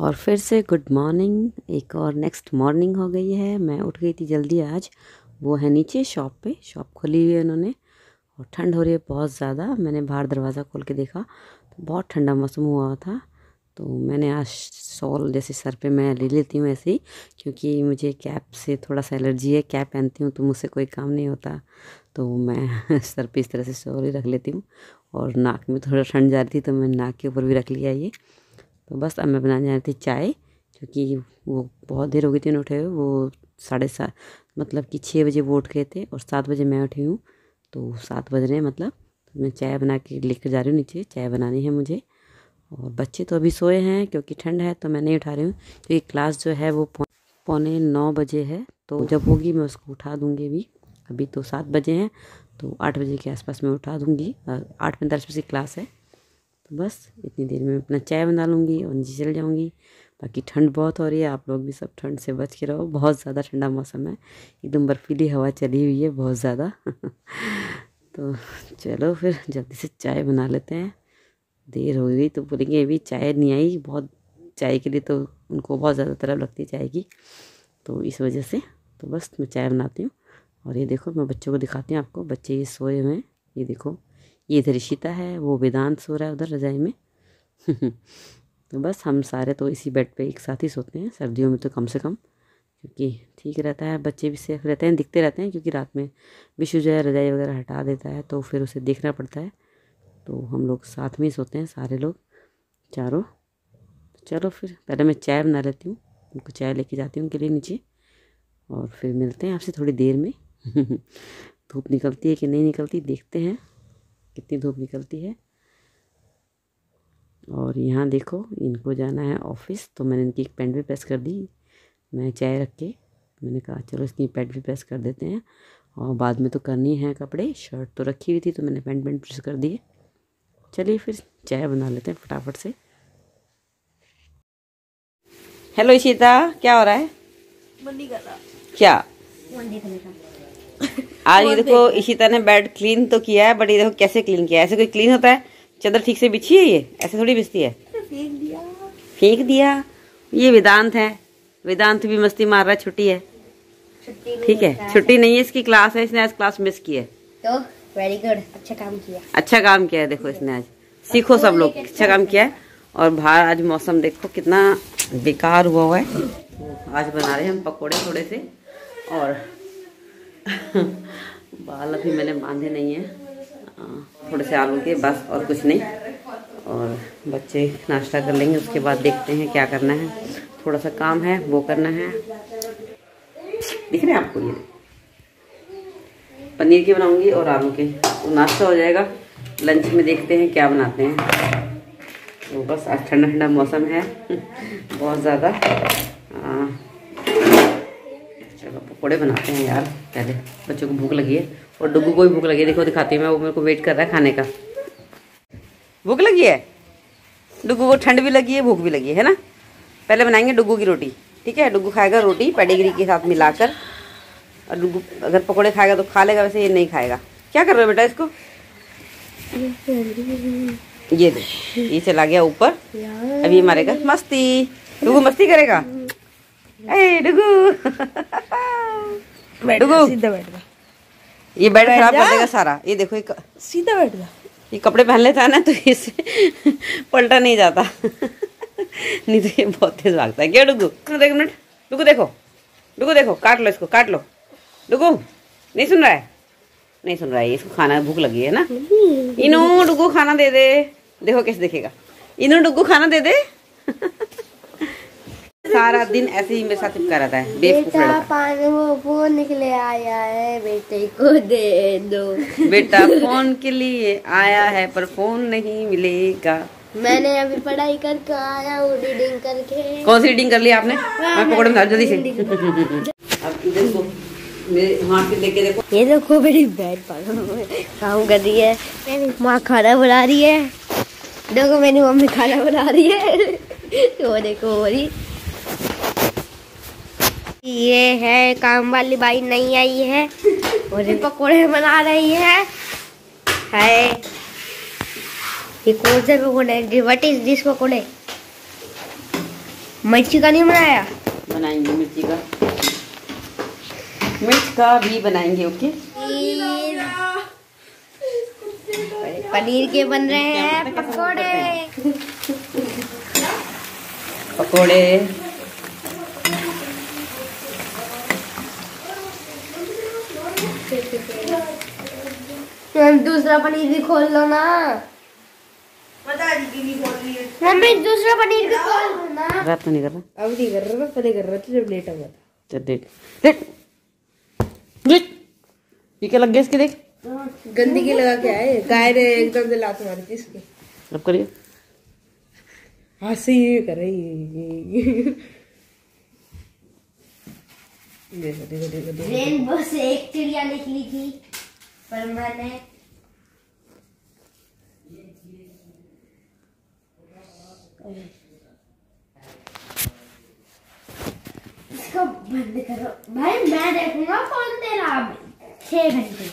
और फिर से गुड मॉर्निंग, एक और नेक्स्ट मॉर्निंग हो गई है। मैं उठ गई थी जल्दी आज, वो है नीचे शॉप पे, शॉप खोली हुई है उन्होंने और ठंड हो रही है बहुत ज़्यादा। मैंने बाहर दरवाज़ा खोल के देखा तो बहुत ठंडा मौसम हुआ था, तो मैंने आज शॉल जैसे सर पे मैं ले लेती हूँ ऐसे ही, क्योंकि मुझे कैप से थोड़ा सा एलर्जी है, कैप पहनती हूँ तो मुझसे कोई काम नहीं होता, तो मैं सर पे इस तरह से शॉल ही रख लेती हूँ। और नाक में थोड़ा ठंड जा रही थी तो मैंने नाक के ऊपर भी रख लिया ये। तो बस अब मैं बनाने जा रही थी चाय, क्योंकि वो बहुत देर हो गई थी उन्हें उठे हुए, वो 7:30 मतलब कि 6 बजे वो उठ गए थे और 7 बजे मैं उठी हूँ, तो 7 बज रहे हैं मतलब। तो मैं चाय बना के लेकर जा रही हूँ नीचे, चाय बनानी है मुझे। और बच्चे तो अभी सोए हैं क्योंकि ठंड है, तो मैं नहीं उठा रही हूँ क्योंकि क्लास जो है वो 9:15 बजे है, तो जब होगी मैं उसको उठा दूँगी। अभी अभी तो 7 बजे हैं, तो 8 बजे के आसपास मैं उठा दूँगी, 8:45 बजे क्लास है। बस इतनी देर में अपना चाय बना लूँगी और नीचे चल जाऊँगी। बाकी ठंड बहुत हो रही है, आप लोग भी सब ठंड से बच के रहो, बहुत ज़्यादा ठंडा मौसम है, एकदम बर्फीली हवा चली हुई है बहुत ज़्यादा तो चलो फिर जल्दी से चाय बना लेते हैं, देर हो गई तो बोलेंगे अभी चाय नहीं आई। बहुत चाय के लिए तो उनको बहुत ज़्यादा तरफ लगती है चाय की, तो इस वजह से। तो बस मैं चाय बनाती हूँ और ये देखो मैं बच्चों को दिखाती हूँ आपको, बच्चे ये सोए हुए हैं, ये देखो ये इधर ऋषिता है, वो वेदांत सो रहा है उधर रजाई में तो बस हम सारे तो इसी बेड पे एक साथ ही सोते हैं सर्दियों में तो कम से कम, क्योंकि ठीक रहता है, बच्चे भी सेफ रहते हैं, दिखते रहते हैं क्योंकि रात में विशु जो है रजाई वगैरह हटा देता है तो फिर उसे देखना पड़ता है, तो हम लोग साथ में ही सोते हैं सारे लोग चारों। चलो फिर पहले मैं चाय बना लेती हूँ, उनको चाय लेके जाती हूँ उनके लिए नीचे और फिर मिलते हैं आपसे थोड़ी देर में धूप निकलती है कि नहीं निकलती, देखते हैं कितनी धूप निकलती है। और यहाँ देखो इनको जाना है ऑफिस, तो मैंने इनकी एक पेन भी प्रेस कर दी, मैं चाय रख के तो मैंने कहा चलो इसकी पैंट भी प्रेस कर देते हैं, और बाद में तो करनी है कपड़े। शर्ट तो रखी हुई थी तो मैंने पैंट प्रेस कर दी है। चलिए फिर चाय बना लेते हैं फटाफट से। हेलो इशिता, क्या हो रहा है? क्या आज ये देखो इशिता ने बेड क्लीन तो किया है, बट ये देखो कैसे क्लीन किया है। ऐसे कोई क्लीन होता है? चादर ठीक से बिछी है? ये ऐसे थोड़ी बिछती है। फेंक दिया। ये वेदांत है, वेदांत भी मस्ती मार रहा है। छुट्टी है, ठीक है, छुट्टी नहीं है, इसकी क्लास है, इसने आज क्लास मिस की है। तो वेरी गुड, अच्छा काम किया है। देखो इसने आज सीखो सब लोग, अच्छा काम किया है। और बाहर आज मौसम देखो कितना बेकार हुआ है। आज बना रहे हैं हम पकोड़े थोड़े से, और बाल अभी मैंने बांधे नहीं है, थोड़े से आलू के बस, और कुछ नहीं। और बच्चे नाश्ता कर लेंगे, उसके बाद देखते हैं क्या करना है। थोड़ा सा काम है वो करना है। दिख रहे हैं आपको? ये पनीर के बनाऊंगी और आलू के, तो नाश्ता हो जाएगा। लंच में देखते हैं क्या बनाते हैं। तो बस आज ठंडा ठंडा मौसम है बहुत ज़्यादा। चलो पकौड़े बनाते हैं यार, पहले बच्चों को भूख लगी है और डुगू को भी भूख लगी है। देखो दिखाती हूँ मैं, वो मेरे को वेट कर रहा है खाने का। भूख लगी है डुगू को, ठंड भी लगी है, भूख भी लगी है ना। पहले बनाएंगे डुगू की रोटी, ठीक है। डुगू खाएगा रोटी पेडिग्री के साथ मिलाकर, और डुगू अगर पकौड़े खाएगा तो खा लेगा, वैसे ये नहीं खाएगा। क्या कर रहे हो बेटा इसको? ये देखो ये चला गया ऊपर, अभी हमारे घर मस्ती। डुगू मस्ती करेगा। ए डुगू सीधा बैठ जा, ये बेड खराब कर देगा सारा। ये देखो एक सीधा बैठ जा, ये कपड़े पहन लेता है ना तो इसे पलटा नहीं जाता नहीं तो ये बहुत तेज भागता है। क्या डुगू? एक मिनट डुगू, देखो डुगू, देखो काट लो इसको, काट लो। डुगू नहीं सुन रहा है, नहीं सुन रहा है, इसको खाना, भूख लगी है ना। इनो डुगू खाना दे दे, देखो कैसे देखेगा। इनो डुगू खाना दे दे सारा दिन ऐसे ही मेरे साथ चिपका रहता है, बेवकूफ लड़का। पानी वो निकले आया है, बेटे को दे दो। बेटा फोन के लिए आया है पर फोन नहीं मिलेगा। मैंने अभी पढ़ाई करके आया हूँ, रीडिंग करके। कौन सी रीडिंग कर ली आपने? पकड़ो जल्दी से। अब देखो वहाँ पे लेके देखो, ये देखो मेरी बैट काम कर रही है। माँ खाना बना रही है, देखो मेरी मम्मी खाना बना रही है। वो देखो हो रही, ये है काम वाली बाई नहीं आई है और पकोड़े बना रही है। हाय, ये कौन से पकोड़े? व्हाट इज दिस पकोड़े? मिर्ची का नहीं बनाया? बनाएंगे मिर्ची का, मिर्च का भी बनाएंगे। ओके, पनीर के बन रहे हैं पकोड़े। दूसरा पनीर भी खोल लो ना। मम्मी दूसरा पनीर भी खोल लो ना। रात नहीं कर रहा, अब नहीं कर रहा, पहले कर रहा था जब लेटा हुआ था। देख ये क्या लग गया इसके, देख गंदगी लगा के आए गाय ने, एकदम से लात मारी थी इसके। अब करिए हाथ से ही कर रही है। देखो देखो देखो देखो, रेनबो से एक चिड़िया निकली थी पर मैंने इसको बंद करो भाई, मैं देखूंगा फोन तेरा 6 घंटे।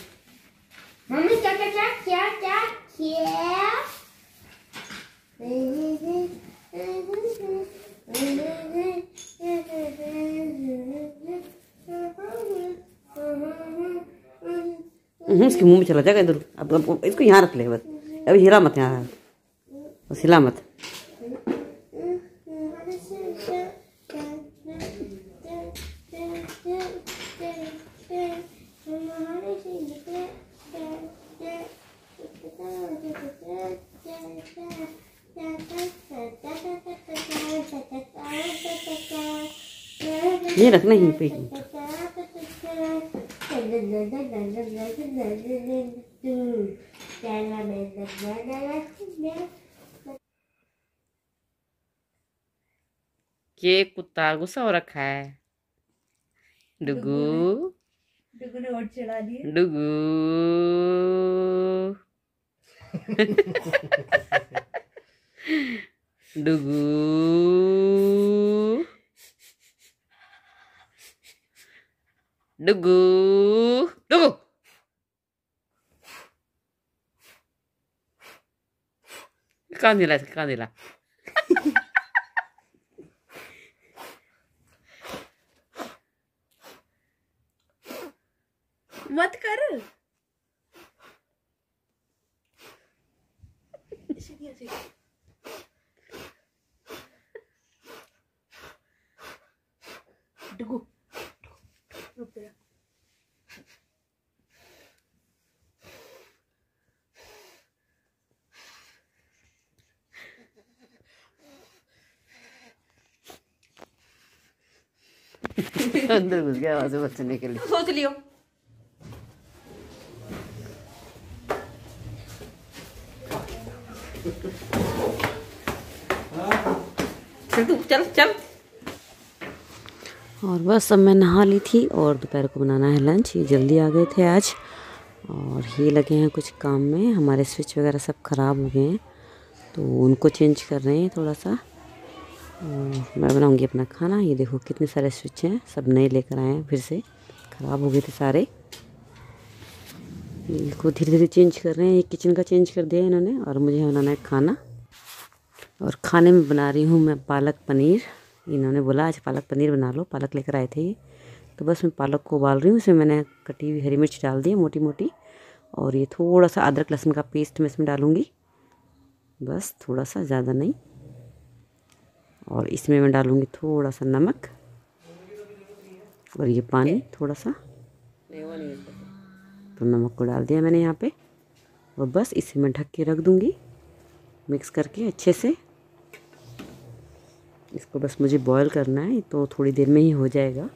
मम्मी क्या क्या क्या क्या क्या किया, इसके मुंह में चला जाएगा इधर। अब इसको यहाँ रख ले बस, अब हिला मत, यहाँ बस हिला मत। ये रखना ही पे। ये कुत्ता गुस्सा हो रखा है, डुगु डुगु ने और चढ़ा दिए डुगु। डुगु डुगु डुगु कहाँ दिला मत कर डुगु अंदर घुस गया वहां से बचने के लिए। सोच लियो चल चल। और बस अब मैं नहा ली थी और दोपहर को बनाना है लंच। ये जल्दी आ गए थे आज और ये लगे हैं कुछ काम में। हमारे स्विच वगैरह सब ख़राब हो गए हैं तो उनको चेंज कर रहे हैं थोड़ा सा। मैं बनाऊंगी अपना खाना। ये देखो कितने सारे स्विच हैं, सब नए लेकर आए हैं, फिर से ख़राब हो गए थे सारे। इनको धीरे धीरे चेंज कर रहे हैं। ये किचन का चेंज कर दिया है इन्होंने और मुझे बनाना है खाना। और खाने में बना रही हूँ मैं पालक पनीर। इन्होंने बोला आज पालक पनीर बना लो, पालक लेकर आए थे ये। तो बस मैं पालक को उबाल रही हूँ। इसमें मैंने कटी हुई हरी मिर्च डाल दी है मोटी मोटी, और ये थोड़ा सा अदरक लहसुन का पेस्ट मैं इसमें डालूँगी, बस थोड़ा सा, ज़्यादा नहीं। और इसमें मैं डालूँगी थोड़ा सा नमक और ये पानी थोड़ा सा। तो नमक को डाल दिया मैंने यहाँ पे और बस इसे मैं ढक के रख दूँगी मिक्स करके अच्छे से। इसको बस मुझे बॉईल करना है तो थोड़ी देर में ही हो जाएगा।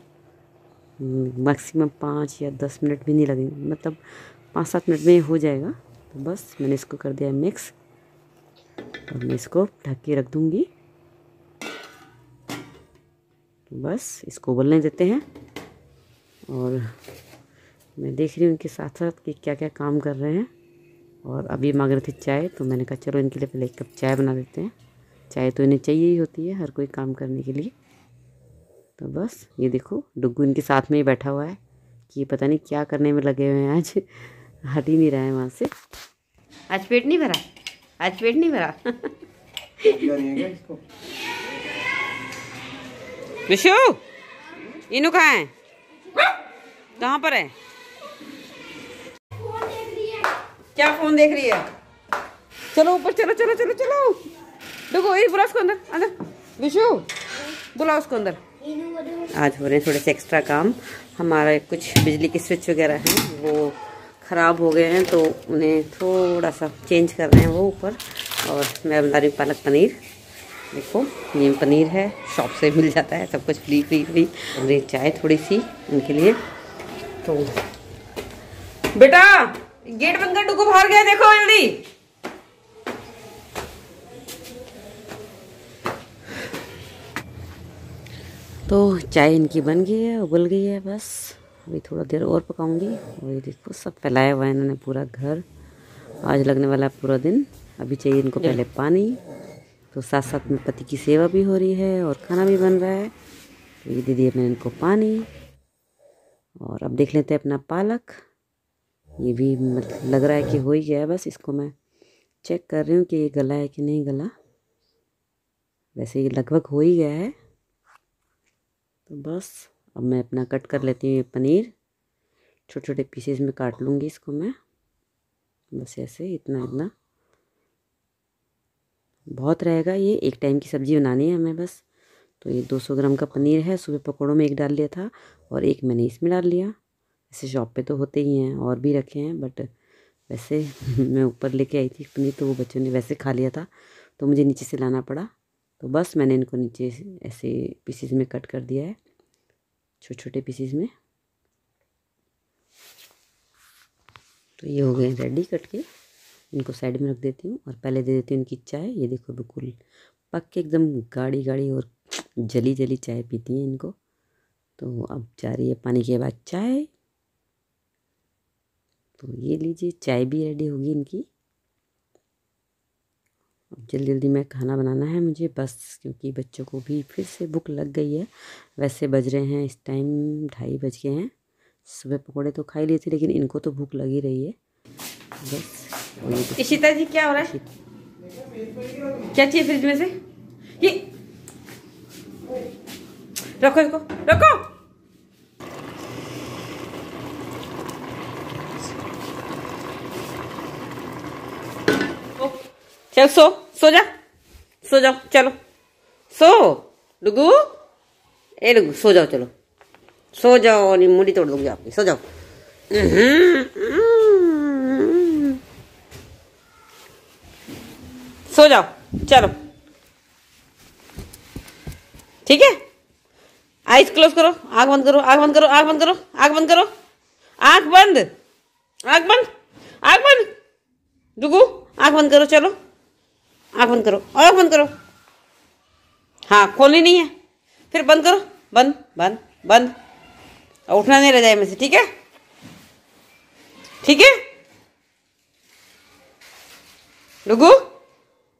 मैक्सिमम 5 या 10 मिनट भी नहीं लगेंगे, मतलब 5-7 मिनट में हो जाएगा। तो बस मैंने इसको कर दिया मिक्स और मैं इसको ढक के रख दूँगी। बस इसको उबलने देते हैं। और मैं देख रही हूँ इनके साथ साथ कि क्या क्या काम कर रहे हैं। और अभी मांग रहे थे चाय तो मैंने कहा चलो इनके लिए पहले 1 कप चाय बना देते हैं। चाय तो इन्हें चाहिए ही होती है हर कोई काम करने के लिए। तो बस ये देखो डुग्गू इनके साथ में ही बैठा हुआ है कि पता नहीं क्या करने में लगे हुए हैं, आज हट ही नहीं रहा है वहाँ से। आज पेट नहीं भरा, आज पेट नहीं भरा। विशु इनू कहाँ है, कहाँ पर है, क्या फोन देख रही है? चलो ऊपर चलो चलो चलो चलो। देखो ये बुला उसको अंदर, अंदर विशु बुला उसको अंदर। आज हो रहे थोड़े से एक्स्ट्रा काम। हमारे कुछ बिजली के स्विच वगैरह हैं वो ख़राब हो गए हैं तो उन्हें थोड़ा सा चेंज कर रहे हैं वो ऊपर। और मैं बना रही हूँ पालक पनीर। देखो ये पनीर है, शॉप से मिल जाता है सब कुछ फ्री फ्री फ्री। और ये चाय थोड़ी सी उनके लिए। तो बेटा गेट बंद कर, डुगू बाहर गया, देखो जल्दी। तो चाय इनकी बन गई है, उबल गई है, बस अभी थोड़ा देर और पकाऊंगी। और ये देखो सब फैलाया हुआ है इन्होंने पूरा घर। आज लगने वाला है पूरा दिन। अभी चाहिए इनको पहले पानी, तो साथ साथ में पति की सेवा भी हो रही है और खाना भी बन रहा है। तो ये दीदी मैंने इनको पानी। और अब देख लेते हैं अपना पालक। ये भी मतलब लग रहा है कि हो ही गया है, बस इसको मैं चेक कर रही हूँ कि ये गला है कि नहीं गला। वैसे ये लगभग हो ही गया है। तो बस अब मैं अपना कट कर लेती हूँ पनीर, छोटे छोटे पीसेस में काट लूँगी इसको मैं, बस ऐसे इतना इतना बहुत रहेगा। ये एक टाइम की सब्ज़ी बनानी है हमें बस। तो ये 200 ग्राम का पनीर है, सुबह पकौड़ों में 1 डाल लिया था और 1 मैंने इसमें डाल लिया। ऐसे शॉप पे तो होते ही हैं और भी रखे हैं, बट वैसे मैं ऊपर लेके आई थी पनीर तो वो बच्चों ने वैसे खा लिया था तो मुझे नीचे से लाना पड़ा। तो बस मैंने इनको नीचे ऐसे पीसीज में कट कर दिया है, छोटे छोटे पीसीज में। तो ये हो गए रेडी कट के। इनको साइड में रख देती हूँ और पहले दे देती हूँ इनकी चाय। ये देखो बिल्कुल पक के एकदम गाढ़ी गाढ़ी और जली जली चाय पीती हैं इनको। तो अब जा रही है पानी के बाद चाय। तो ये लीजिए चाय भी रेडी होगी इनकी। अब जल्दी जल्दी में खाना बनाना है मुझे बस, क्योंकि बच्चों को भी फिर से भूख लग गई है। वैसे बज रहे हैं इस टाइम 2:30 बज गए हैं। सुबह पकौड़े तो खा ही लिए थे लेकिन इनको तो भूख लगी रही है बस। इशिता जी क्या हो रहा है? क्या चाहिए फ्रिज में से? ये रखो इसको, रखो। चल सो जाओ चलो सो लुगू, ए लुगू सो जाओ, चलो सो जाओ और मुड़ी तोड़ दूंगी आपकी, सो जाओ। सो जाओ चलो, ठीक है। आइज क्लोज करो, आग बंद करो, आग बंद करो, आग बंद करो, आग बंद करो, आग बंद, आग बंद, आग बंद, डुगू आग बंद करो, चलो आग बंद करो, आग बंद करो। हाँ खोलनी नहीं है, फिर बंद करो, बंद बंद बंद, और उठना नहीं रह जाए मुझसे, ठीक है ठीक है। डुगू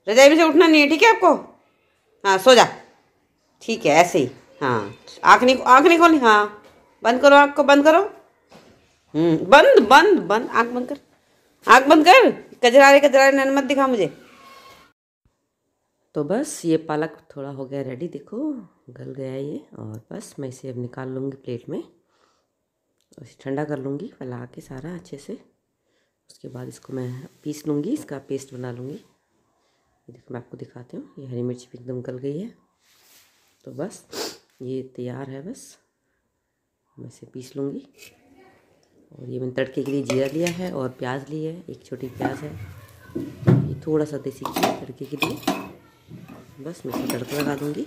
रजाई में से उठना नहीं है, ठीक है आपको? हाँ सो जा, ठीक है ऐसे ही। हाँ आँख नहीं खोलनी, हाँ बंद करो, आँख को बंद करो, बंद बंद बंद, आँख बंद कर, आँख बंद कर, कजरारे नन मत दिखा मुझे। तो बस ये पालक थोड़ा हो गया रेडी, देखो गल गया ये, और बस मैं इसे अब निकाल लूँगी प्लेट में, इसे ठंडा कर लूँगी, फैला के सारा अच्छे से। उसके बाद इसको मैं पीस लूँगी, इसका पेस्ट बना लूँगी। देखो मैं आपको दिखाती हूँ, ये हरी मिर्च भी एकदम गल गई है। तो बस ये तैयार है, बस मैं इसे पीस लूँगी। और ये मैंने तड़के के लिए जीरा लिया है और प्याज ली है, एक छोटी प्याज है, ये थोड़ा सा देसी घी तड़के के लिए। बस मैं इसे तड़का लगा दूँगी,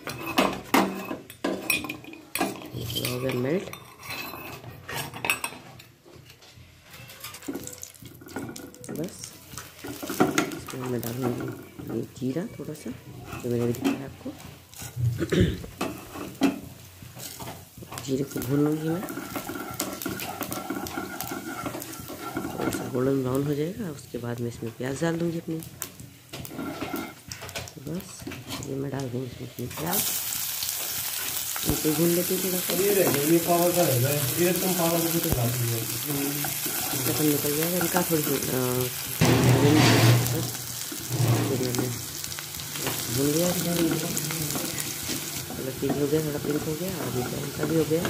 थोड़ा हो गया मेल्ट। बस इसमें मैं डालूँगी ये जीरा थोड़ा सा, जो मैंने दिखाया आपको। जीरे को भून लूँगी मैं, थोड़ा सा गोल्डन ब्राउन हो जाएगा, उसके बाद मैं इसमें प्याज डाल दूँगी अपनी। बस ये मैं डाल दूँगी इसमें प्याज, इनको भून लेती हूँ थोड़ा, इनका थोड़ी भून गया, थोड़ा पीक हो गया, थोड़ा पिंक हो गया, और हल्का भी हो गया।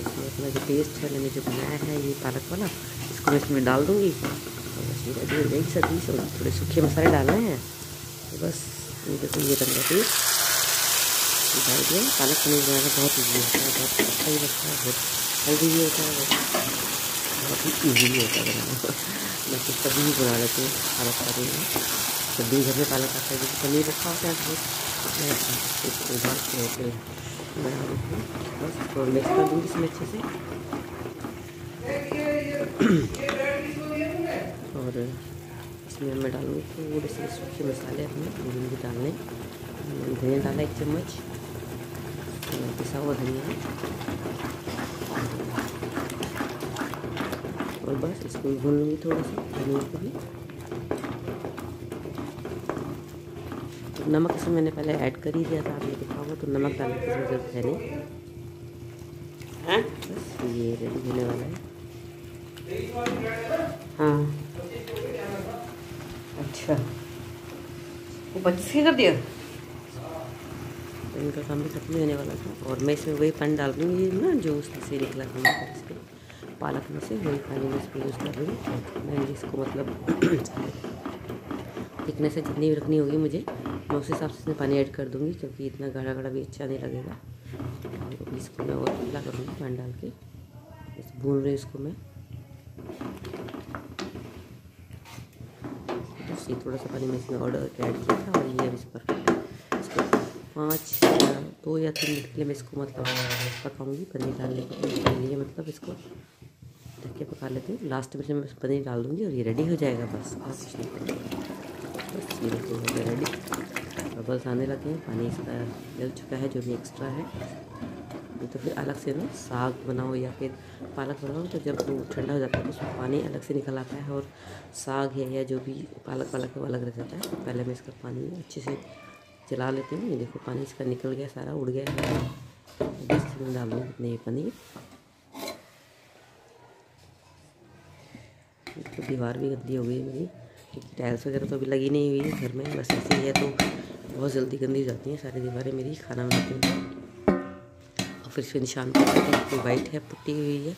इसमें अपना जो पेस्ट है मैंने जो बनाया है ये पालक वाला, इसको मैं इसमें डाल दूँगी। और देख सकती और थोड़े सूखे मसाले डालने हैं। तो बस ये देखो ये रंग डाल दिया। पालक पनीर बनाना बहुत ईजी होता है, बहुत अच्छा भी लगता है, बहुत हेल्दी भी होता है, बहुत ही ईजी होता है बनाना। मैं तो सब्जी ही बना लेती हूँ पालक पनीर में, सब्जी घर में पालक आता है, जैसे पनीर रखा होता है उसको मिक्स कर दूँगी इसमें अच्छे से। और इसमें मैं डालूँगी थोड़े से सूखे मसाले अपने, नींबू डालने, धनिया डाला 1 चम्मच, पिसा हुआ धनिया। और बस इसको भून लूँगी थोड़ा सा, धनिया को भी। नमक इसमें मैंने पहले ऐड कर ही दिया था, आपने देखा होगा, तो नमक डालने की जरूरत है नहीं। बस ये रेडी होने वाला है। हाँ अच्छा, वो 25 कर दिया, इनका काम भी खत्म ही होने वाला था। और मैं इसमें वही पानी डाल दूँगी ना जो उससे निकला था पालक में से, वही पानी में इसको यूज़ कर रही हूँ मैं। इसको मतलब थिकनेस से जितनी भी रखनी होगी मुझे, मैं उस हिसाब से इसमें पानी ऐड कर दूँगी, क्योंकि इतना गाढ़ा गाढ़ा भी अच्छा नहीं लगेगा। तो इसको मैं और पतला करूँगी पानी डाल के। भून रही हूँ इसको मैं, तो थोड़ा सा पानी में इसमें और ऐड किया था। और ये अब इस पर इसको 5 या 2 या 3 मिनट के लिए मैं इसको मतलब पकाऊँगी। पनीर डालने के लिए मतलब इसको ढक के पका लेती हूँ, लास्ट में मैं पनीर डाल दूँगी और ये रेडी हो जाएगा। बस और कुछ नहीं, बस ये रेडी। बबल्स आने लगे हैं, पानी इसका जल चुका है जो भी एक्स्ट्रा है। तो फिर अलग से ना साग बनाओ या फिर पालक बनाओ, तो जब वो ठंडा हो जाता है तो उसमें पानी अलग से निकल आता है और साग है या जो भी पालक वो अलग रह जाता है। तो पहले मैं इसका पानी अच्छे से चला लेती हूँ। ये देखो पानी इसका निकल गया, सारा उड़ गया है। बीच में डाल दूँगी अपने ये पनीर। तो दीवार भी गंदी हो गई मेरी, क्योंकि टाइल्स वगैरह तो अभी लगी नहीं हुई है घर में, बस ऐसे ही है तो बहुत जल्दी गंदी हो जाती है सारी दीवारें मेरी खाना बनाती हूँ। फिर इसके निशान पर वाइट है, पुट्टी हुई है।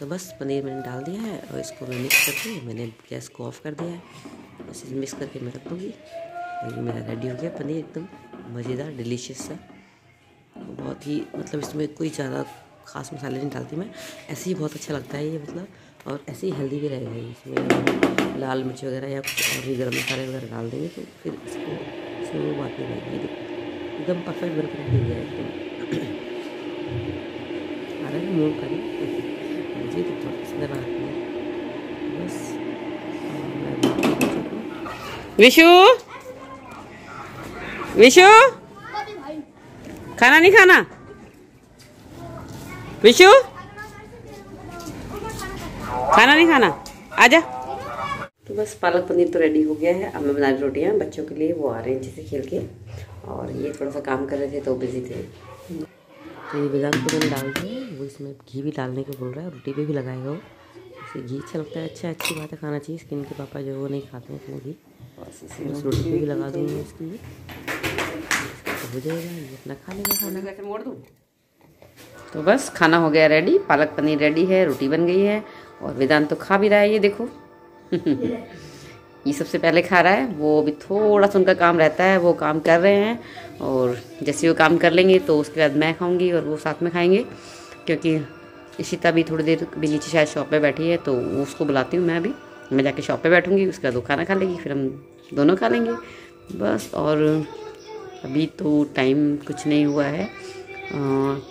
तो बस पनीर मैंने डाल दिया है और इसको मैं मिक्स करके मैंने गैस को ऑफ कर दिया है। बस इसे मिक्स करके मैं रख दूँगी। और ये मेरा रेडी हो गया पनीर, एकदम मज़ेदार डिलीशियस सा। बहुत ही मतलब इसमें कोई ज़्यादा खास मसाले नहीं डालती मैं, ऐसे ही बहुत अच्छा लगता है ये मतलब, और ऐसे ही हेल्दी भी रहेगा। इसमें लाल मिर्च वगैरह या कुछ और भी गर्म मसाले वगैरह डाल देंगे तो फिर इसको इसमें वो बात नहीं रहेगी। एकदम परफेक्ट बनकर रेडी हो गया एकदम। आ रहा है मूंग करी मुझे तो बहुत सुंदर आती है। बस विशु विशु खाना नहीं खाना विशु, खाना नहीं खाना, आजा। तो बस पालक पनीर तो रेडी हो गया है। अब मैं बना रही रोटियाँ बच्चों के लिए, वो आ रहे हैं जैसे खेल के, और ये थोड़ा सा काम कर रहे थे तो बिजी थे। तो ये बेदान को मैंने डाल दिया, वो इसमें घी भी डालने को बोल रहा है, रोटी पे भी लगाएगा वो। इसे घी अच्छा लगता है, अच्छा अच्छी बात है, खाना चाहिए। स्किन के पापा जो वो नहीं खाते हैं इतना घी, बस रोटी पे भी लगा दूँगी इसके लिए, तो हो जाएगा, ये अपना खा लेगा। खाना कैसे मोड़ दूँ। तो बस खाना हो गया रेडी, पालक पनीर रेडी है, रोटी बन गई है और बेदान तो खा भी रहा है। ये देखो ये सबसे पहले खा रहा है, वो अभी थोड़ा सा उनका काम रहता है, वो काम कर रहे हैं और जैसे वो काम कर लेंगे तो उसके बाद मैं खाऊंगी और वो साथ में खाएंगे। क्योंकि इशिता भी थोड़ी देर भी नीचे शायद शॉप पे बैठी है, तो उसको बुलाती हूँ मैं, अभी मैं जाके शॉप पे बैठूंगी, उसके बाद वो खाना खा लेगी, फिर हम दोनों खा लेंगे बस। और अभी तो टाइम कुछ नहीं हुआ है,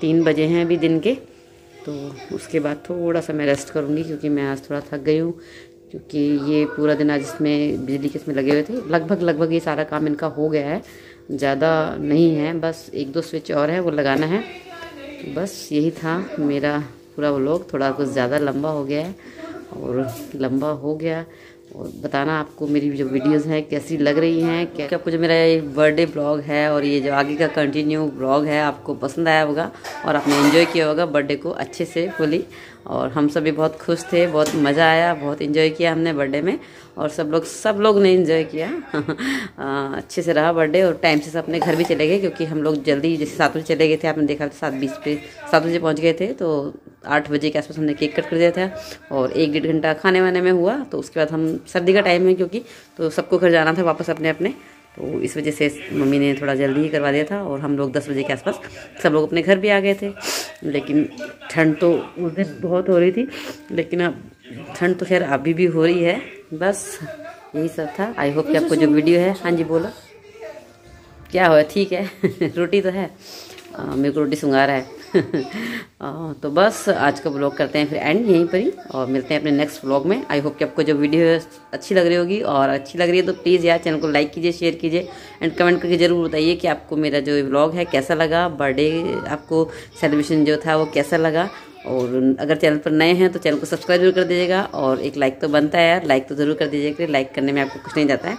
3 बजे हैं अभी दिन के, तो उसके बाद थोड़ा सा मैं रेस्ट करूँगी क्योंकि मैं आज थोड़ा थक गई हूँ। क्योंकि ये पूरा दिन आज इसमें बिजली के इसमें लगे हुए थे, लगभग ये सारा काम इनका हो गया है, ज़्यादा नहीं है, बस 1-2 स्विच और है वो लगाना है। बस यही था मेरा पूरा व्लॉग, थोड़ा कुछ ज़्यादा लंबा हो गया है और बताना आपको मेरी जो वीडियोस हैं कैसी लग रही हैं, क्या आपको जो मेरा ये बर्थडे ब्लॉग है और ये जो आगे का कंटिन्यू ब्लॉग है आपको पसंद आया होगा और आपने एंजॉय किया होगा बर्थडे को अच्छे से फुली। और हम सभी बहुत खुश थे, बहुत मज़ा आया, बहुत एंजॉय किया हमने बर्थडे में, और सब लोग ने एंजॉय किया अच्छे से रहा बर्थडे। और टाइम से सब अपने घर भी चले गए, क्योंकि हम लोग जल्दी जैसे 7 बजे चले गए थे, आपने देखा 7:20 पे 7 बजे पहुँच गए थे, तो 8 बजे के आसपास हमने केक कट कर दिया था और 1-1.5 घंटा खाने वाने में हुआ। तो उसके बाद हम सर्दी का टाइम है क्योंकि, तो सबको घर जाना था वापस अपने, तो इस वजह से मम्मी ने थोड़ा जल्दी ही करवा दिया था और हम लोग 10 बजे के आसपास सब लोग अपने घर भी आ गए थे। लेकिन ठंड तो उस दिन बहुत हो रही थी, लेकिन अब ठंड तो खैर अभी भी हो रही है। बस यही सब था। आई होप कि आपको जो वीडियो है, हाँ जी बोलो क्या हुआ, ठीक है रोटी तो है, मेरे को रोटी सुंघा रहा है तो बस आज का व्लॉग करते हैं फिर एंड यहीं पर ही और मिलते हैं अपने नेक्स्ट व्लॉग में। आई होप कि आपको जो वीडियो है अच्छी लग रही होगी, और अच्छी लग रही है तो प्लीज़ यार चैनल को लाइक कीजिए, शेयर कीजिए एंड कमेंट करके ज़रूर बताइए कि आपको मेरा जो व्लॉग है कैसा लगा, बर्थडे आपको सेलिब्रेशन जो था वो कैसा लगा। और अगर चैनल पर नए हैं तो चैनल को सब्सक्राइब जरूर कर दीजिएगा और एक लाइक तो बनता है यार, लाइक तो ज़रूर कर दीजिएगा, लाइक करने में आपको कुछ नहीं जाता है,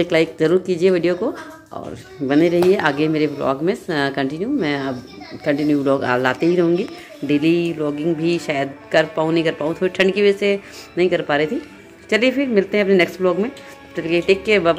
एक लाइक ज़रूर कीजिए वीडियो को और बने रहिए आगे मेरे व्लॉग में कंटिन्यू। मैं अब कंटिन्यू व्लॉग लाते ही रहूँगी, डेली व्लॉगिंग भी शायद कर पाऊँ नहीं कर पाऊँ, थोड़ी ठंड की वजह से नहीं कर पा रही थी। चलिए फिर मिलते हैं अपने नेक्स्ट व्लॉग में, चलिए टेक केयर, बाय।